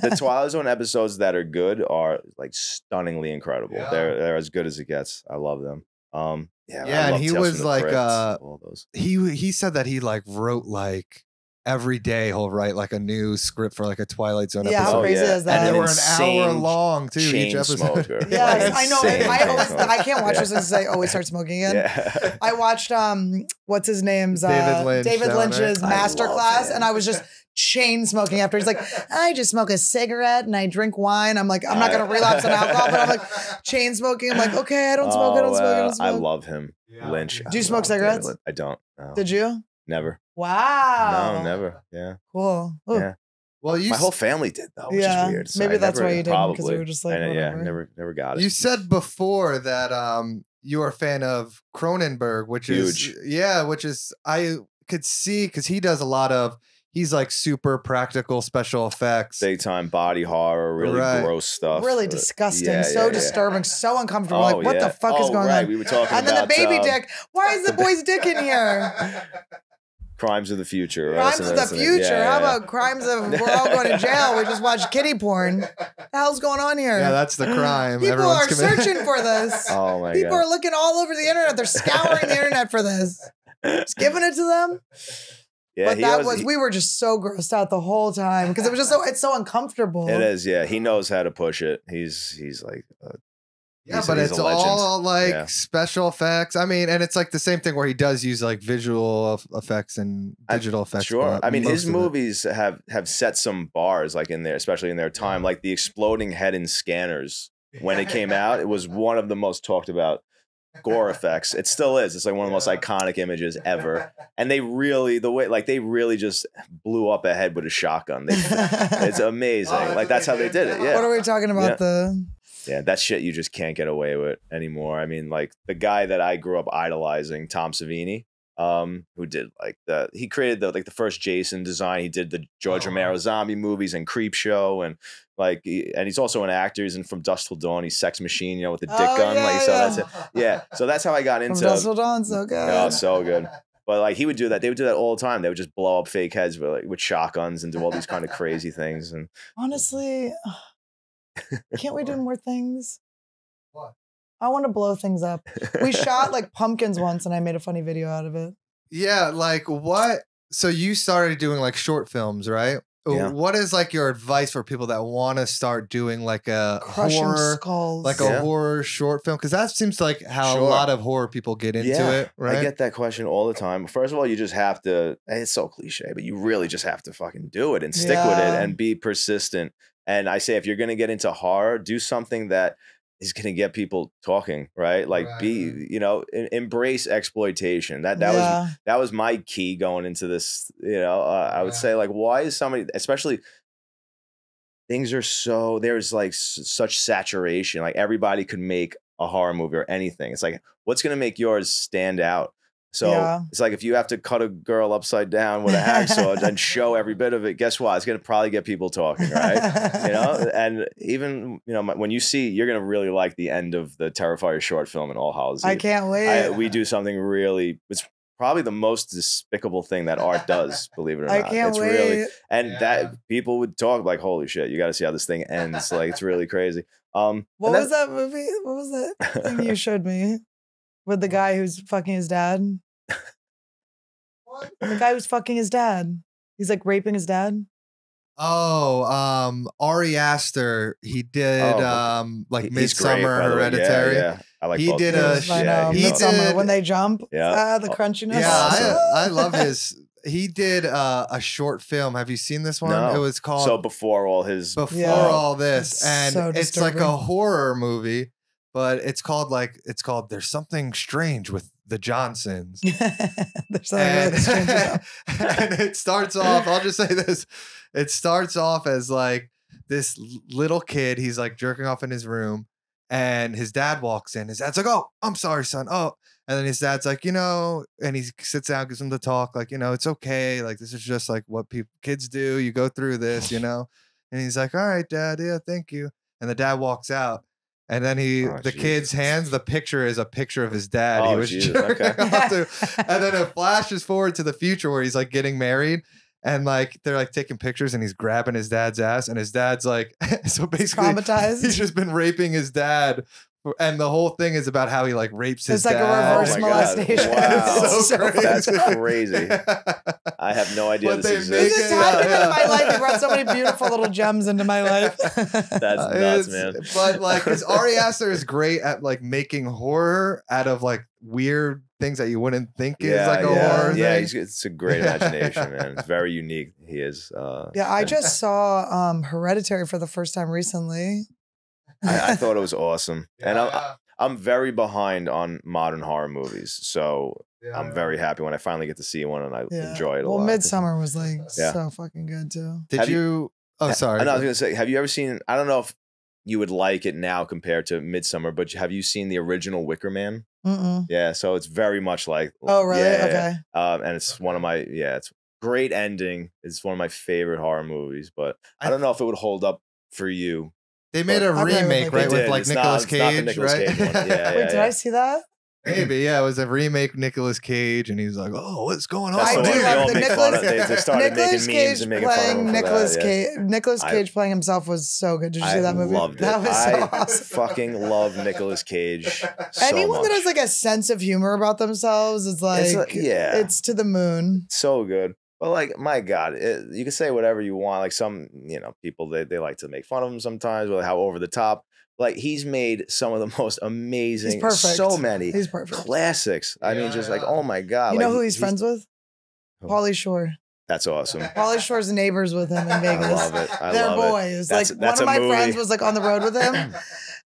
The Twilight Zone episodes that are good are like stunningly incredible. Yeah. They're as good as it gets. I love them. Yeah, and he was like, he said that he like wrote like. Every day he'll write like a new script for like a Twilight Zone episode. How crazy is that? And they were an hour long too, each episode. Yes, I know. I can't watch this since I always start smoking again. Yeah. I watched what's his name's David Lynch's masterclass, and I was just chain smoking after. He's like, I just smoke a cigarette and I drink wine. I'm like, I'm not gonna relapse on alcohol, but I'm like chain smoking. I'm like, okay, I don't smoke. I don't smoke. I don't smoke. I love him, Lynch. Do you smoke cigarettes? I don't. Did you? Never. Wow. No, never. Yeah. Cool. Ooh. Yeah. Well, my whole family did though, which is weird. So maybe that's why you didn't, because we were just like, never got it. You said before that you are a fan of Cronenberg, which is I could see because he does a lot of. He's like super practical special effects. Big time body horror, really gross stuff. Really disgusting, so disturbing, so uncomfortable. Oh, like, what the fuck is going on? We were talking and about, then the baby dick. Why is the boy's dick in here? Crimes of the Future. Crimes of the Future. How about crimes of we're all going to jail? We just watched kiddie porn. What the hell's going on here? Yeah, that's the crime. People are searching for this. Oh my God. People are looking all over the internet. They're scouring the internet for this. Just giving it to them. Yeah, but that was we were just so grossed out the whole time because it was just so it's so uncomfortable. It is, yeah. He knows how to push it. He's like Yeah, but it's all like special effects. I mean, and it's like the same thing where he does use like visual effects and digital effects. Sure. I mean, his movies have set some bars like in there, especially in their time, like the exploding head in Scanners. When it came out, it was one of the most talked about gore effects. It still is. It's like one of the most iconic images ever. And they really, the way, like they really just blew up a head with a shotgun. It's amazing. Oh, like that's how they did it. Yeah. What are we talking about? Yeah. Yeah, that shit you just can't get away with anymore. I mean, like the guy that I grew up idolizing, Tom Savini, who did like he created the first Jason design. He did the George Romero zombie movies and Creepshow, and like, and he's also an actor. He's in From Dusk Till Dawn. He's Sex Machine, you know, with the dick gun. Yeah, like, so that's it. Yeah, so that's how I got into From Dusk Till Dawn. So good. Oh, so good. But like he would do that. They would do that all the time. They would just blow up fake heads with, like, with shotguns and do all these kind of crazy things. And honestly. Can't we do more things? What? I want to blow things up. We shot like pumpkins once and I made a funny video out of it. Yeah, like what? So you started doing like short films, right? Yeah. What is like your advice for people that want to start doing like a horror short film? Because that seems like how a lot of horror people get into it, right? I get that question all the time. First of all, you just have to, it's so cliche, but you really just have to fucking do it and stick with it and be persistent. And I say, if you're going to get into horror, do something that is going to get people talking, right? Like be, you know, embrace exploitation. That was my key going into this, you know, I would say like, why is somebody, especially things are so, there's like such saturation, like everybody could make a horror movie or anything. It's like, what's going to make yours stand out? So it's like if you have to cut a girl upside down with a hacksaw and show every bit of it, guess what? It's going to probably get people talking, right? You know, and even, you know, when you see, you're going to really like the end of the Terrifier short film in All Hallows Eve. I can't wait. We do something really, it's probably the most despicable thing that art does, believe it or not. I can't wait. Really, and that people would talk like, holy shit, you got to see how this thing ends. Like, it's really crazy. What was that movie? What was that thing you showed me? With the guy who's fucking his dad. What? The guy who's fucking his dad. He's like raping his dad. Oh, Ari Aster. He did like Midsummer, Hereditary. Yeah. I like he did a Midsummer when they jump. Yeah, the crunchiness. Yeah, I love his. He did a short film. Have you seen this one? No. It was called Before All This, and so it's like a horror movie. But it's called like, it's called There's Something Strange with the Johnsons. There's something really strange. And it starts off, I'll just say this. It starts off as like this little kid. He's like jerking off in his room and his dad walks in. His dad's like, oh, I'm sorry, son. Oh. And then his dad's like, you know, and he sits down, gives him the talk. Like, you know, it's okay. Like, this is just like what kids do. You go through this, you know? And he's like, all right, dad. Yeah, thank you. And the dad walks out. And then the kid's hands, the picture is a picture of his dad. Oh, he was jerking off to. And then it flashes forward to the future where he's like getting married and like, they're like taking pictures and he's grabbing his dad's ass and his dad's like, so basically traumatized. He's just been raping his dad. And the whole thing is about how he like rapes his dad. It's like a reverse molestation. Wow. So crazy. That's crazy. I have no idea this exists. This just happened in my life. It brought so many beautiful little gems into my life. That's nuts, man. But like, because Ari Aster is great at like making horror out of like weird things that you wouldn't think is like a horror thing. Yeah, it's a great imagination, man. It's very unique. He is. I just saw Hereditary for the first time recently. I thought it was awesome. Yeah, and I'm very behind on modern horror movies. So I'm very happy when I finally get to see one and I enjoy it a lot. Well, Midsummer was like so fucking good too. Oh, sorry. I was going to say, have you ever seen, I don't know if you would like it now compared to Midsummer, but have you seen the original Wicker Man? Mm-mm. Yeah. So it's very much like. Oh, really? Yeah, okay. And it's one of my, it's great ending. It's one of my favorite horror movies, but I don't know if it would hold up for you. They made a remake, right, with like Nicolas Cage, right? Wait, did I see that? Maybe, yeah. It was a remake, Nicolas Cage, and he's like, "Oh, what's going on?" I do love the Nicolas Cage playing Nicolas Cage. Nicolas Cage playing himself was so good. Did you see that movie? I loved it. That was so awesome. I fucking love Nicolas Cage. Anyone that has like a sense of humor about themselves is like, it's to the moon. So good. But like, my God, you can say whatever you want. Like some, you know, people, they like to make fun of him sometimes with how over the top. Like, he's made some of the most amazing, so many classics. I mean, just like, oh my God. You know who he's friends with? Pauly Shore. That's awesome. Pauly Shore's neighbors with him in Vegas. I love it. They're boys. Like, one of my friends was like on the road with him.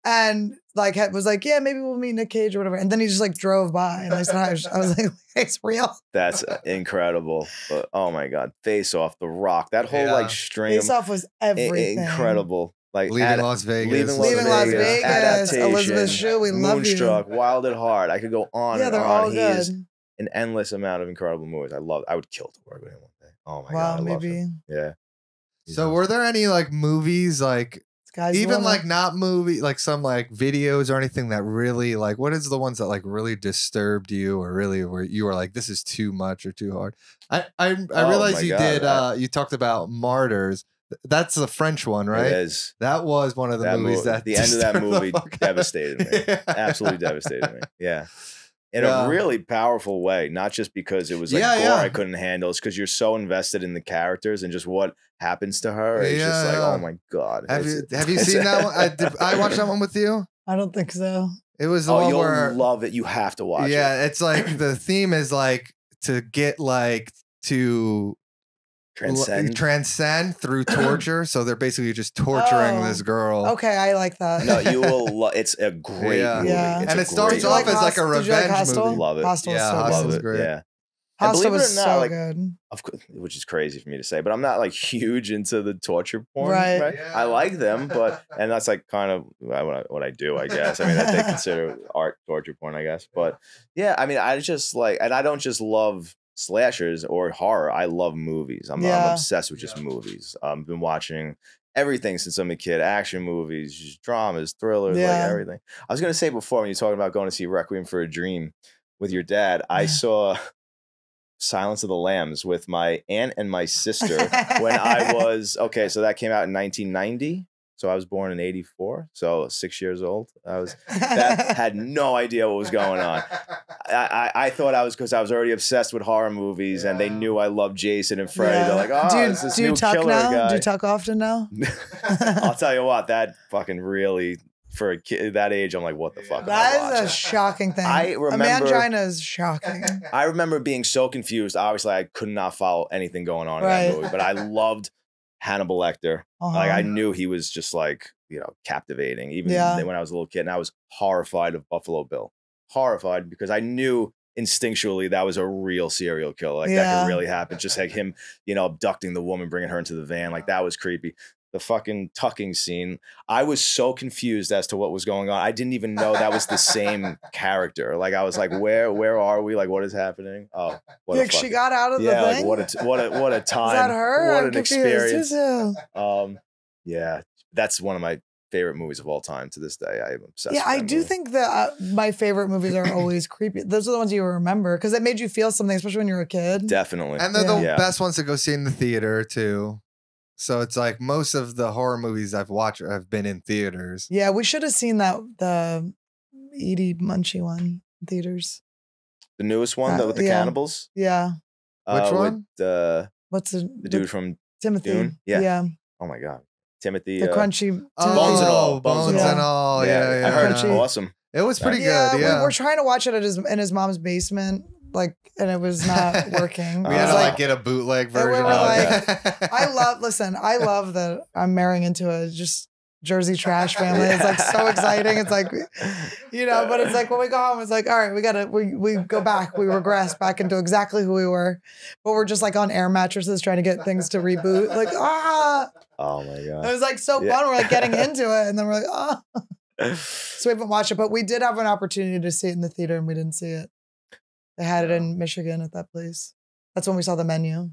And like was like, yeah, maybe we'll meet Nick Cage or whatever. And then he just like drove by, and I said, I was like, it's real. That's incredible. But, oh my God, Face Off, The Rock, that whole like stream. Face Off was everything. Incredible. Like Leaving Las Vegas, Leaving Las Vegas, Elizabeth Shue, we love you. Moonstruck, Wild at Heart. I could go on and on. He is an endless amount of incredible movies. I love. I would kill to work with him one day. Oh my God, I love him. Yeah. So were there any like movies like? Even like not movie, like some like videos or anything that really like, what is the ones that like really disturbed you or really where you were like, this is too much or too hard? I realized you did, you talked about Martyrs. That's the French one, right? It is. That was one of the movies that the end of that movie devastated me. Yeah. Absolutely devastated me. Yeah. In a really powerful way, not just because it was like gore I couldn't handle. It's because you're so invested in the characters and just what happens to her. It's just like, oh my God. Have you seen that one? I watched that one with you. I don't think so. It was the one you'll love it. You have to watch it. Yeah, it's like the theme is like to get like to transcend through torture. So they're basically just torturing this girl. Okay, I like that. No, you will. It's a great movie. Yeah. And it starts off as like a revenge movie. Love it. Hostel was great. Yeah. Hostel was so good. Of course, which is crazy for me to say, but I'm not like huge into the torture porn. Right. Yeah. I like them, but and that's like kind of what I do, I guess. I mean, they consider art torture porn, I guess. But yeah, I mean, I just like, and I don't just love slashers or horror. I love movies. I'm obsessed with just movies. I've been watching everything since I'm a kid. Action movies, just dramas, thrillers, like everything. I was gonna say before, when you're talking about going to see Requiem for a Dream with your dad, I saw Silence of the Lambs with my aunt and my sister when I was, okay, so that came out in 1990. So I was born in 84, so 6 years old. Had no idea what was going on. I thought I was, because I was already obsessed with horror movies, and they knew I loved Jason and Freddy. They're like, oh, it's this new killer guy. Do you talk often now? I'll tell you what, that fucking really, for a kid that age, I'm like, what the fuck? That is a shocking thing. I remember, Amangina is shocking. I remember being so confused. Obviously, I could not follow anything going on in that movie, but I loved Hannibal Lecter. Like, I knew he was just like, you know, captivating, even when I was a little kid. And I was horrified of Buffalo Bill. Horrified, because I knew instinctually that was a real serial killer. Like, that could really happen. Just like him, you know, abducting the woman, bringing her into the van. Like, that was creepy. The fucking tucking scene. I was so confused as to what was going on. I didn't even know that was the same character. Like, I was like, where are we? Like, what is happening? Oh, what like she got out of the thing? Like, what a time. Is that her? What I'm an experience. Yeah, that's one of my favorite movies of all time to this day. I am obsessed with that movie. Think that my favorite movies are always creepy. Those are the ones you remember because it made you feel something, especially when you were a kid. Definitely. And they're the best ones to go see in the theater too. So it's like most of the horror movies I've watched have been in theaters. Yeah, we should have seen that, the Edie Munchie one, in theaters. The newest one, with the cannibals? Yeah. Which one? With, what's the dude from Timothy? Dune? Yeah. Oh my God. Timothy. The crunchy. Bones and All. Bones and All. Yeah. I heard it's awesome. It was pretty good. Yeah. We're trying to watch it at in his mom's basement. Like, and it was not working. We had to like get a bootleg version. I love that I'm marrying into a just Jersey trash family. It's like so exciting. It's like, you know, but it's like when we go home, it's like, all right, we go back. We regress back into exactly who we were. But we're just like on air mattresses trying to get things to reboot. Like, oh my God. It was like so fun. We're like getting into it. And then we're like, So we haven't watched it, but we did have an opportunity to see it in the theater and we didn't see it. They had it in Michigan at that place. That's when we saw The Menu.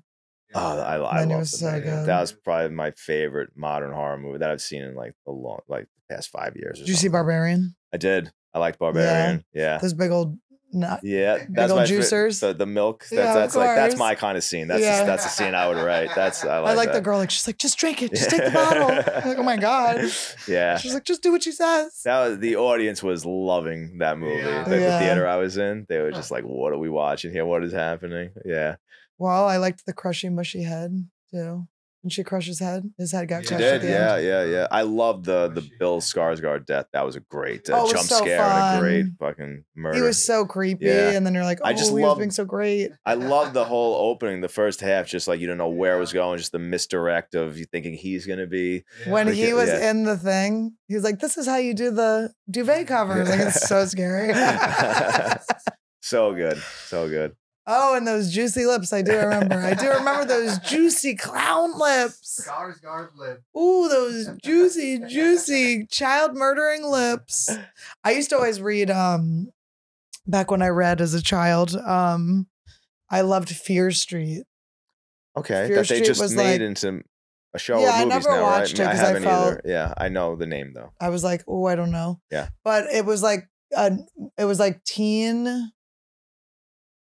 Oh, I love The Menu. That was probably my favorite modern horror movie that I've seen in like the past 5 years. Did you see Barbarian? I did. I liked Barbarian. Yeah. Those big old juicers. The milk. That's like that's my kind of scene. That's a scene I would write. I like the girl, like she's like, just drink it, just take the bottle. I'm like, oh my God. Yeah. She's like, just do what she says. The audience was loving that movie. The theater I was in, they were just like, what are we watching here? What is happening? Yeah. Well, I liked the crushing mushy head too. And she crushes head. His head got crushed. She did, yeah. I loved the Bill Skarsgård death. That was a great jump scare and a great fucking murder. He was so creepy. Yeah. And then you're like, oh, he was being so great. I loved the whole opening, the first half, just like you don't know where it was going, just the misdirect of you thinking he's gonna be. When he was in the thing, he was like, this is how you do the duvet covers. Like, it's so scary. So good. So good. Oh, and those juicy lips. I do remember. I do remember those juicy clown lips. Skarsgård lip. Ooh, those juicy, juicy child murdering lips. I used to always read, back when I read as a child, I loved Fear Street. Okay. Fear Street they just was made like, into a show of movies now, right? I haven't either. Yeah, I know the name though. I was like, oh, I don't know. Yeah. But it was like teen...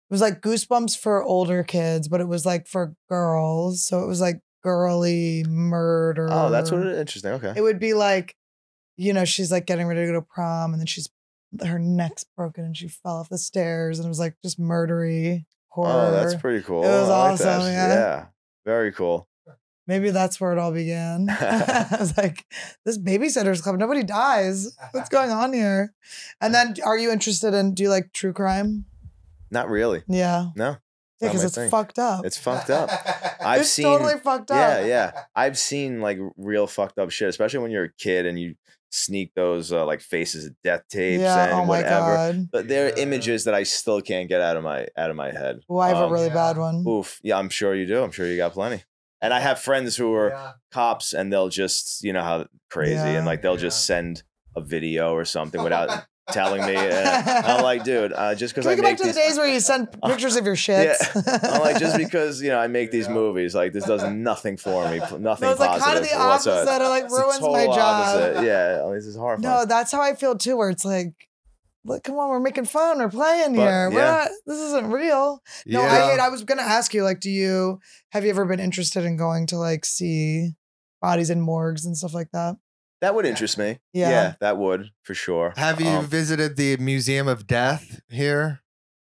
It was like Goosebumps for older kids, but it was like for girls. So it was like girly murder. Oh, that's what it is. Interesting. Okay. It would be like, you know, she's like getting ready to go to prom and then she's, her neck's broken and she fell off the stairs and it was like just murdery horror. Oh, that's pretty cool. It was awesome. Like yeah. Very cool. Maybe that's where it all began. I was like, this babysitter's club, nobody dies. What's going on here? And then are you interested in, do you like true crime? Not really. Yeah. No. Yeah, because it's fucked up. It's fucked up. It's totally fucked up. Yeah, yeah. I've seen like real fucked up shit, especially when you're a kid and you sneak those like faces of death tapes and whatever. But there are images that I still can't get out of my head. Well, I have a really bad one. Oof. Yeah, I'm sure you do. I'm sure you got plenty. And I have friends who are cops and they'll just, you know how crazy and like they'll just send a video or something without telling me, I'm like, dude, just because I go back to the days where you send pictures of your shits. Yeah. I'm like, just because you know I make these movies, like this does nothing for me, nothing positive. Like kind of the opposite, it like ruins my job. Opposite. Yeah, this is horrible. No, that's how I feel too. Where it's like, look, come on, we're making fun, we're playing here. We're not. This isn't real. No, yeah. I was gonna ask you, like, have you ever been interested in going to like see bodies in morgues and stuff like that? That would interest me. Yeah. Yeah, that would for sure. Have you visited the Museum of Death here?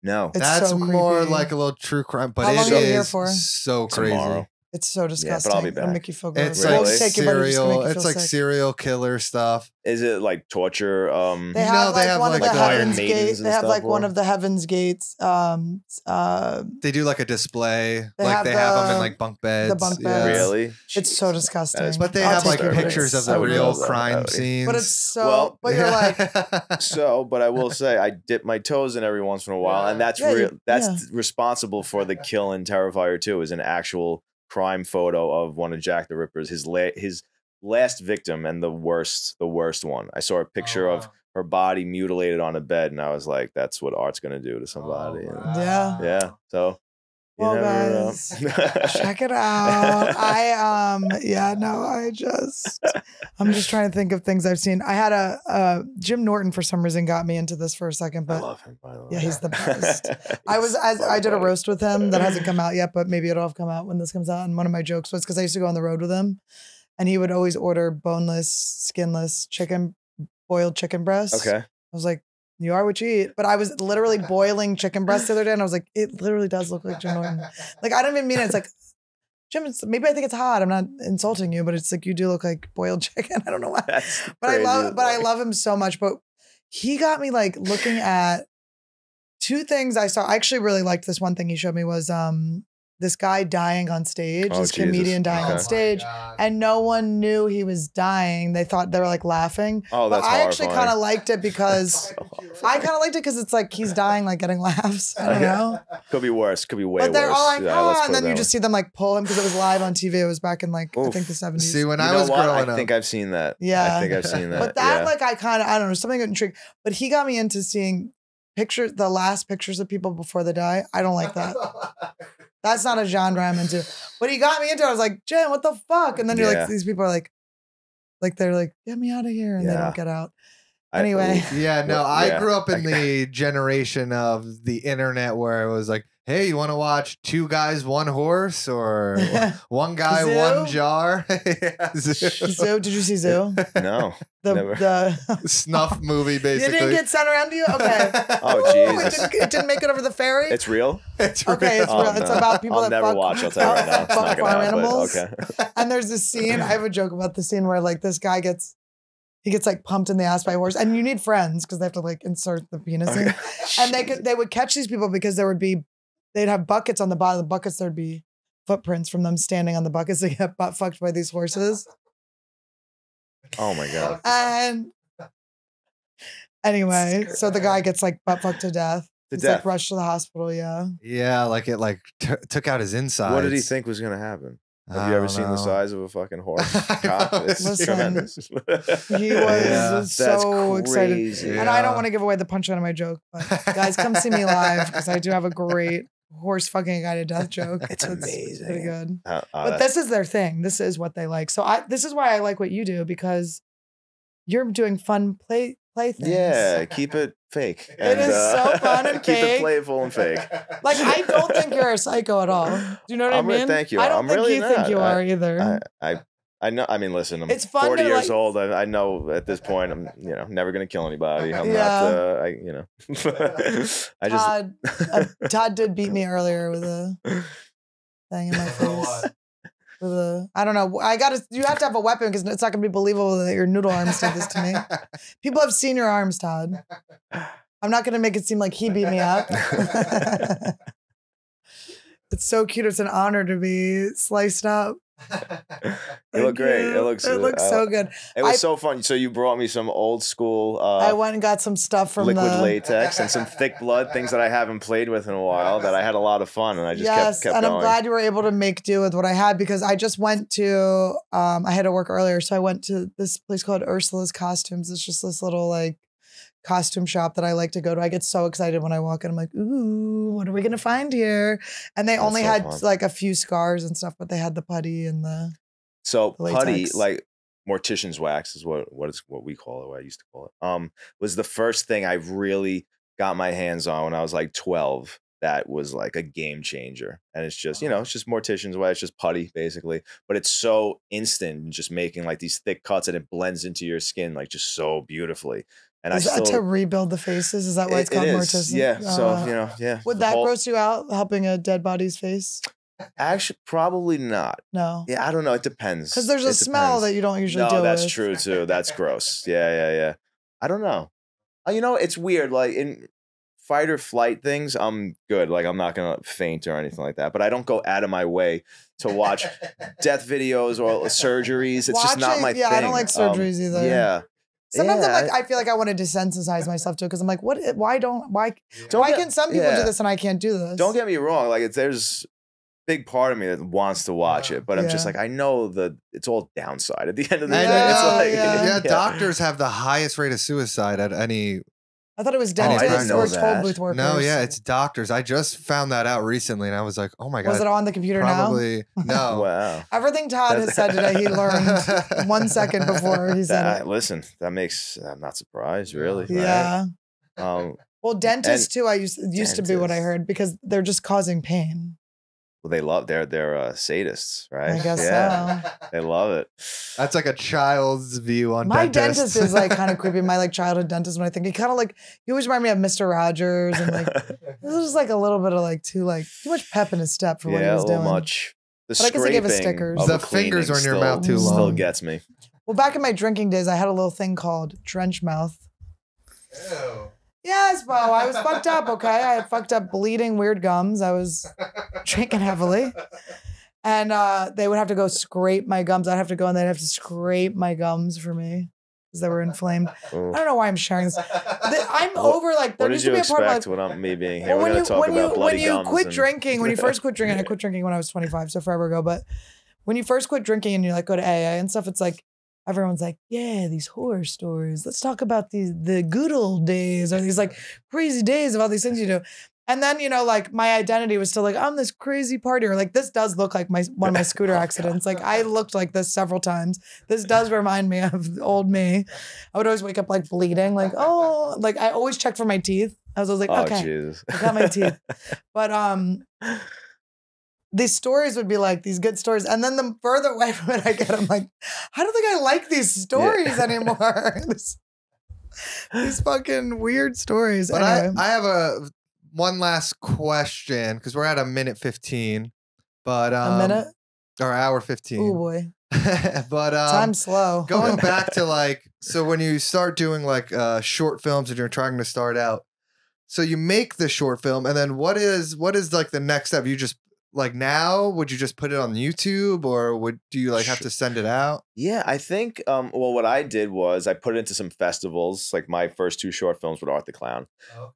No, that's so more creepy. Like a little true crime, but it is so crazy. Tomorrow. It's so disgusting. Yeah, but I'll be back. It'll make you feel good. It's like serial. It's like serial killer stuff. Is it like torture? They have no, they have one like the Iron Maidens. They have like one of the Heaven's Gates. They do like a display. Like they have them in like bunk beds. The bunk beds. Yeah. Really? Jeez. It's so disgusting. But they have like pictures of the real crime scenes. But it's so. Well, but you're like. So, but I will say, I dip my toes in every once in a while, and that's real. That's responsible for the kill in Terrifier 2. Is an actual crime photo of one of Jack the Ripper's, his last victim and the worst one. I saw a picture of her body mutilated on a bed, and I was like, "That's what art's gonna do to somebody." Oh, wow. Yeah, yeah. So, well, guys, check it out. I'm just trying to think of things I've seen. I had a Jim Norton for some reason got me into this for a second, but I love him, by the way. Yeah, he's the best. I did a roast with him that hasn't come out yet, but maybe it'll have come out when this comes out. And one of my jokes was because I used to go on the road with him, and he would always order boneless, skinless chicken, boiled chicken breasts. Okay, I was like, you are what you eat. But I was literally boiling chicken breast the other day and I was like, it literally does look like Jim Norton. Like, I don't even mean it. It's like, Jim, maybe I think it's hot. I'm not insulting you, but it's like, you do look like boiled chicken. I don't know why. That's but I love him so much. But he got me like looking at two things I saw. I actually really liked this one thing he showed me was this guy dying on stage, comedian dying on stage, and no one knew he was dying. They thought they were like laughing. Oh, that's horrifying. I actually kind of liked it because it's like he's dying, like getting laughs. I don't know. Could be worse. Could be way worse. But they're all like, oh, and then you just see them like pull him because it was live on TV. It was back in like, I think the 70s. See, when I was growing up, I think I've seen that. Yeah. I think I've seen that. But that like, I kind of, I don't know, something intrigued. But he got me into seeing pictures, the last pictures of people before they die. I don't like that. That's not a genre I'm into. But he got me into it. I was like, Jim, what the fuck? And then you're like, these people are like, they're like, get me out of here. And they don't get out. Anyway. I grew up in the generation of the internet where it was like, hey, you want to watch Two Guys, One Horse or One Guy, One Jar? Zoo? Did you see Zoo? No. The snuff movie, basically. You didn't get sent around to you? Okay. Oh, Jesus. It didn't make it over the ferry? It's real? It's real. No. It's about people that never watch. I'll tell you right now. It's not gonna happen, animals. Okay. And there's this scene. I have a joke about the scene where like this guy gets... He gets like pumped in the ass by a horse, and you need friends because they have to like insert the penis in. Okay. And they would catch these people because they'd have buckets on the bottom of the buckets. There'd be footprints from them standing on the buckets. They get butt fucked by these horses. Oh my God. And anyway, so the guy gets like butt fucked to death. He's like rushed to the hospital. Yeah. Yeah. Like it like took out his insides. What did he think was going to happen? Have you ever seen the size of a fucking horse? It's tremendous. He was so excited. Yeah. And I don't want to give away the punchline of my joke, but guys, come see me live because I do have a great horse fucking a guy to death joke. It's amazing. Pretty good. But this is their thing. This is what they like. So this is why I like what you do, because you're doing fun play things. Yeah, keep it fake. It is so fun and fake. Keep it playful and fake. Like, I don't think you're a psycho at all. Do you know what I mean? Thank you. I don't think you are either. I know. I mean, listen, I'm 40 years old. I know at this point, I'm never gonna kill anybody. I'm not. I just. Todd did beat me earlier with a thing in my face. I don't know. You have to have a weapon because it's not going to be believable that your noodle arms did this to me. People have seen your arms, Todd. I'm not going to make it seem like he beat me up. It's so cute. It's an honor to be sliced up. You look great. It looks so good. It was so fun. So you brought me some old school. I went and got some stuff from liquid latex and some thick blood, things that I haven't played with in a while that I had a lot of fun, and I just kept going. And I'm glad you were able to make do with what I had, because I just went to I had to work earlier, so I went to this place called Ursula's Costumes. It's just this little like costume shop that I like to go to. I get so excited when I walk in. I'm like, ooh, what are we gonna find here? And they only had like a few scars and stuff, but they had the putty and the putty, like mortician's wax is what we call it, what I used to call it. Was the first thing I really got my hands on when I was like 12. That was like a game changer. And it's just, it's just mortician's way. It's just putty basically, but it's so instant and just making like these thick cuts, and it blends into your skin like just so beautifully. And is that to rebuild the faces? Is that why it's called mortician? Yeah. So, yeah. Would that gross you out, helping a dead body's face? Actually, probably not. No. Yeah, I don't know. It depends. Because there's a smell that you don't usually deal with. No, that's true too. That's gross. Yeah. I don't know. It's weird. Like in fight or flight things, I'm good. Like I'm not gonna faint or anything like that. But I don't go out of my way to watch death videos or surgeries. It's just not my thing. Yeah, I don't like surgeries either. Yeah. Sometimes I'm like, I feel like I want to desensitize myself to it, because I'm like, why can some people do this and I can't do this? Don't get me wrong, like there's a big part of me that wants to watch it, but I'm just like, I know that it's all downside at the end of the day. It's like, doctors have the highest rate of suicide at any. I thought it was dentists or toll booth workers. No, it's doctors. I just found that out recently, and I was like, oh my God. Was it on the computer probably now? Probably. No. Wow. Everything Todd has said today, he learned 1 second before he said it. Listen, I'm not surprised, really. Yeah. Right? Well, dentists too, used to be what I heard, because they're just causing pain. Well, they're sadists, right? I guess so. They love it. That's like a child's view on dentists. My dentist is like kind of creepy. My like childhood dentist, when I think, he always reminded me of Mr. Rogers, and like this was like a little bit of like too much pep in his step for what he was doing. Much. But I guess he gave us stickers. The fingers are in your mouth too long. Still gets me. Well, back in my drinking days, I had a little thing called drench mouth. Ew. Yes, Bo, I was fucked up, okay? I had fucked up, bleeding, weird gums. I was drinking heavily. And they would have to go scrape my gums. I'd have to go and they'd have to scrape my gums for me because they were inflamed. Ooh. I don't know why I'm sharing this. I'm over, like, there needs to be a part of like, me being here. We're going to talk about bloody gums. When you quit drinking, when you first quit drinking, I quit drinking when I was 25, so forever ago, but when you first quit drinking and you, like, go to AA and stuff, it's like, everyone's like, yeah, these horror stories. Let's talk about the good old days, or these like crazy days of all these things you do. And then, you know, like my identity was still like, I'm this crazy partier. Like this does look like my one of my scooter accidents. Like I looked like this several times. This does remind me of old me. I would always wake up like bleeding, like, oh, like I always checked for my teeth. I was like, oh, okay, Jesus. I got my teeth. But these stories would be like these good stories. And then the further away from it I get, I'm like, I don't think I like these stories anymore. These fucking weird stories. But anyway. I have one last question because we're at a minute 15, but a minute or hour 15. Oh boy. But time's slow. Going back to like, so when you start doing like short films and you're trying to start out, so you make the short film, and then what is like the next step? You just like now, would you just put it on YouTube, or do you like have to send it out? Yeah, I think well, what I did was I put it into some festivals. Like my first two short films with Art the Clown. Oh.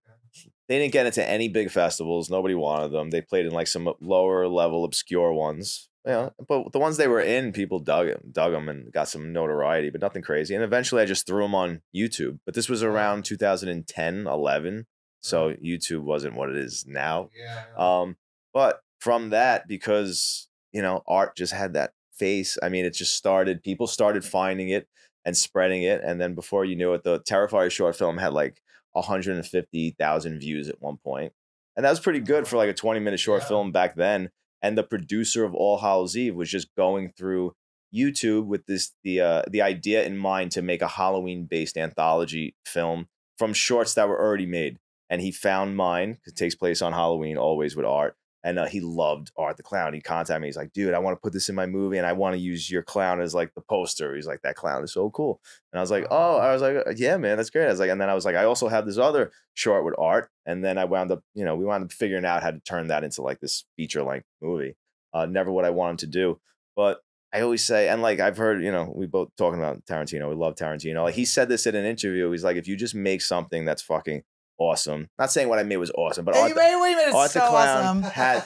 They didn't get into any big festivals. Nobody wanted them. They played in like some lower level, obscure ones. Yeah, but the ones they were in, people dug them and got some notoriety, but nothing crazy. And eventually I just threw them on YouTube. But this was around 2010, 11. So YouTube wasn't what it is now. Yeah. But from that, because, you know, art just had that face. I mean, it just started, people started finding it and spreading it. And then before you knew it, the Terrifier short film had like 150,000 views at one point. And that was pretty good for like a 20-minute short film back then. And the producer of All Hallows Eve was just going through YouTube with the idea in mind to make a Halloween-based anthology film from shorts that were already made. And he found mine. It takes place on Halloween, always with Art. And he loved Art the Clown. He contacted me. He's like, dude, I want to put this in my movie and I want to use your clown as like the poster. He's like, that clown is so cool. And I was like, oh, I was like, yeah, man, that's great. I was like, and then I was like, I also have this other short with Art. And then I wound up, you know, we wound up figuring out how to turn that into like this feature length movie. Never what I wanted to do. But I always say, and like I've heard, you know, we both talking about Tarantino. We love Tarantino. Like he said this in an interview. He's like, if you just make something that's fucking awesome. Not saying what I made was awesome, but Art the Clown had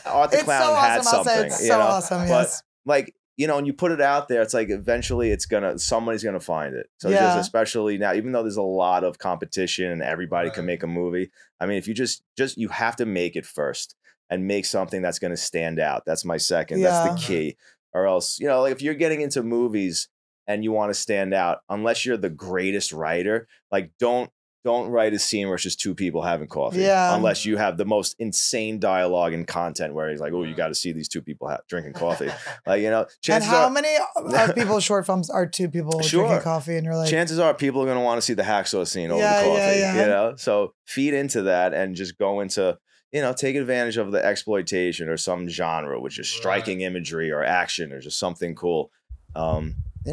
something. So awesome, yes. But like, you know, and you put it out there, it's like eventually it's gonna, somebody's gonna find it. So yeah. Just especially now, even though there's a lot of competition and everybody can make a movie, I mean, if you just you have to make it first and make something that's gonna stand out. That's my second. Yeah. That's the key. Or else, you know, like if you're getting into movies and you want to stand out, unless you're the greatest writer, like don't write a scene where it's just two people having coffee. Yeah. Unless you have the most insane dialogue and content where he's like, oh, you got to see these two people drinking coffee. Like, you know, chances are. And how many of people's short films are two people drinking coffee and you're like. Chances are people are going to want to see the hacksaw scene over the coffee, you know? So feed into that and just go into, you know, take advantage of the exploitation or some genre, which is striking imagery or action or just something cool. You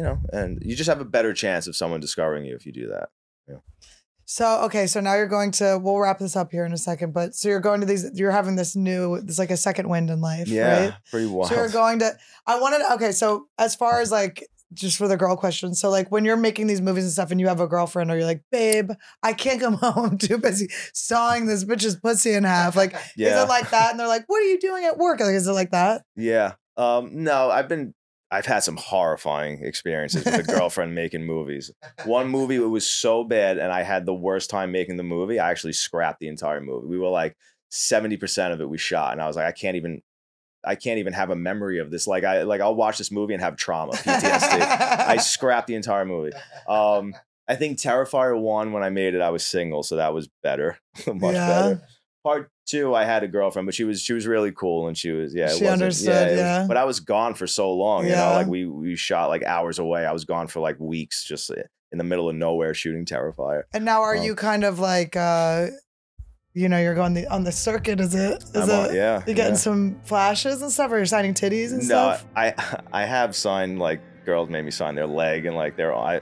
know, and you just have a better chance of someone discovering you if you do that. Yeah. So, okay, so now you're going to, we'll wrap this up here in a second, but so you're going to these, you're having this new, it's like a second wind in life, right? Pretty wild. So you're going to, okay, so as far as like, just for the girl question, so like when you're making these movies and stuff and you have a girlfriend or you're like, babe, I can't come home, I'm too busy sawing this bitch's pussy in half. Like, is it like that? And they're like, what are you doing at work? Like, is it like that? Yeah. No, I've had some horrifying experiences with a girlfriend making movies. One movie, it was so bad, and I had the worst time making the movie. I actually scrapped the entire movie. We were like 70% of it we shot, and I was like, I can't even have a memory of this. Like I'll watch this movie and have trauma, PTSD. I scrapped the entire movie. I think Terrifier 1, when I made it, I was single, so that was better, much better. Part 2, I had a girlfriend, but she was really cool, and she was she understood, but I was gone for so long, you know, like we shot like hours away. I was gone for like weeks, just in the middle of nowhere shooting Terrifier. And now, are you kind of like, you know, you're going on the circuit? Is it? You're getting some flashes and stuff, or you're signing titties and stuff? No, I have signed like. Girls made me sign their leg and like their eye,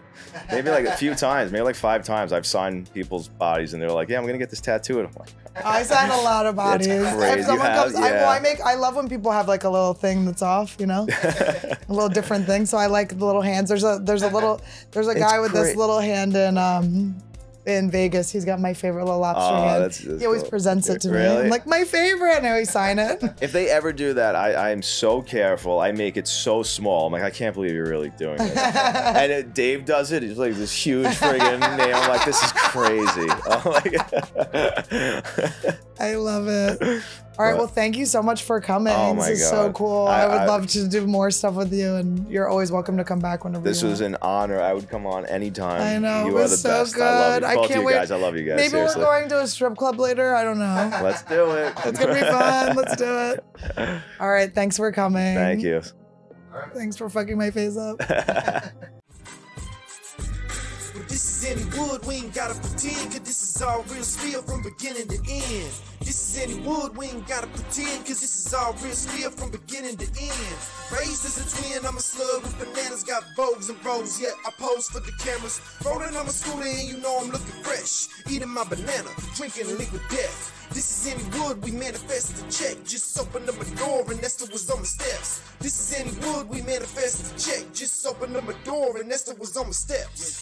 maybe like a few times, maybe like 5 times. I've signed people's bodies and they're like, yeah, I'm gonna get this tattooed. I'm like, I sign a lot of bodies. That's crazy. If someone comes, I love when people have like a little thing that's off, you know, a little different thing. So I like the little hands. There's a guy with this little hand in Vegas. He's got my favorite little lobster hand. That's he always cool. presents it to me. I'm like, my favorite, and I always sign it. If they ever do that, I'm so careful. I make it so small. I'm like, I can't believe you're really doing it. And Dave does it. He's like this huge friggin' nail. I'm like, this is crazy. Oh my God. I love it. All right, well, thank you so much for coming. Oh my this is God. So cool. I would love to do more stuff with you, and you're always welcome to come back whenever. This was an honor. I would come on anytime. I know. You are the so best. Good. I love you. Both you guys. I love you guys. Maybe seriously. We're going to a strip club later. I don't know. Let's do it. It's gonna be fun. Let's do it. All right. Thanks for coming. Thank you. Thanks for fucking my face up. This is Anniewood, we ain't gotta pretend, cause this is all real steel from beginning to end. This is Anniewood, we ain't gotta pretend, cause this is all real steel from beginning to end. Raised as a twin, I'm a slug with bananas, got bows and rolls, yeah, I pose for the cameras. Rolling on my scooter and you know I'm looking fresh, eating my banana, drinking liquid death. This is Anniewood, we manifest the check, just open up a door and Esther was on the steps. This is Anniewood, we manifest the check, just open up a door and Esther was on the steps.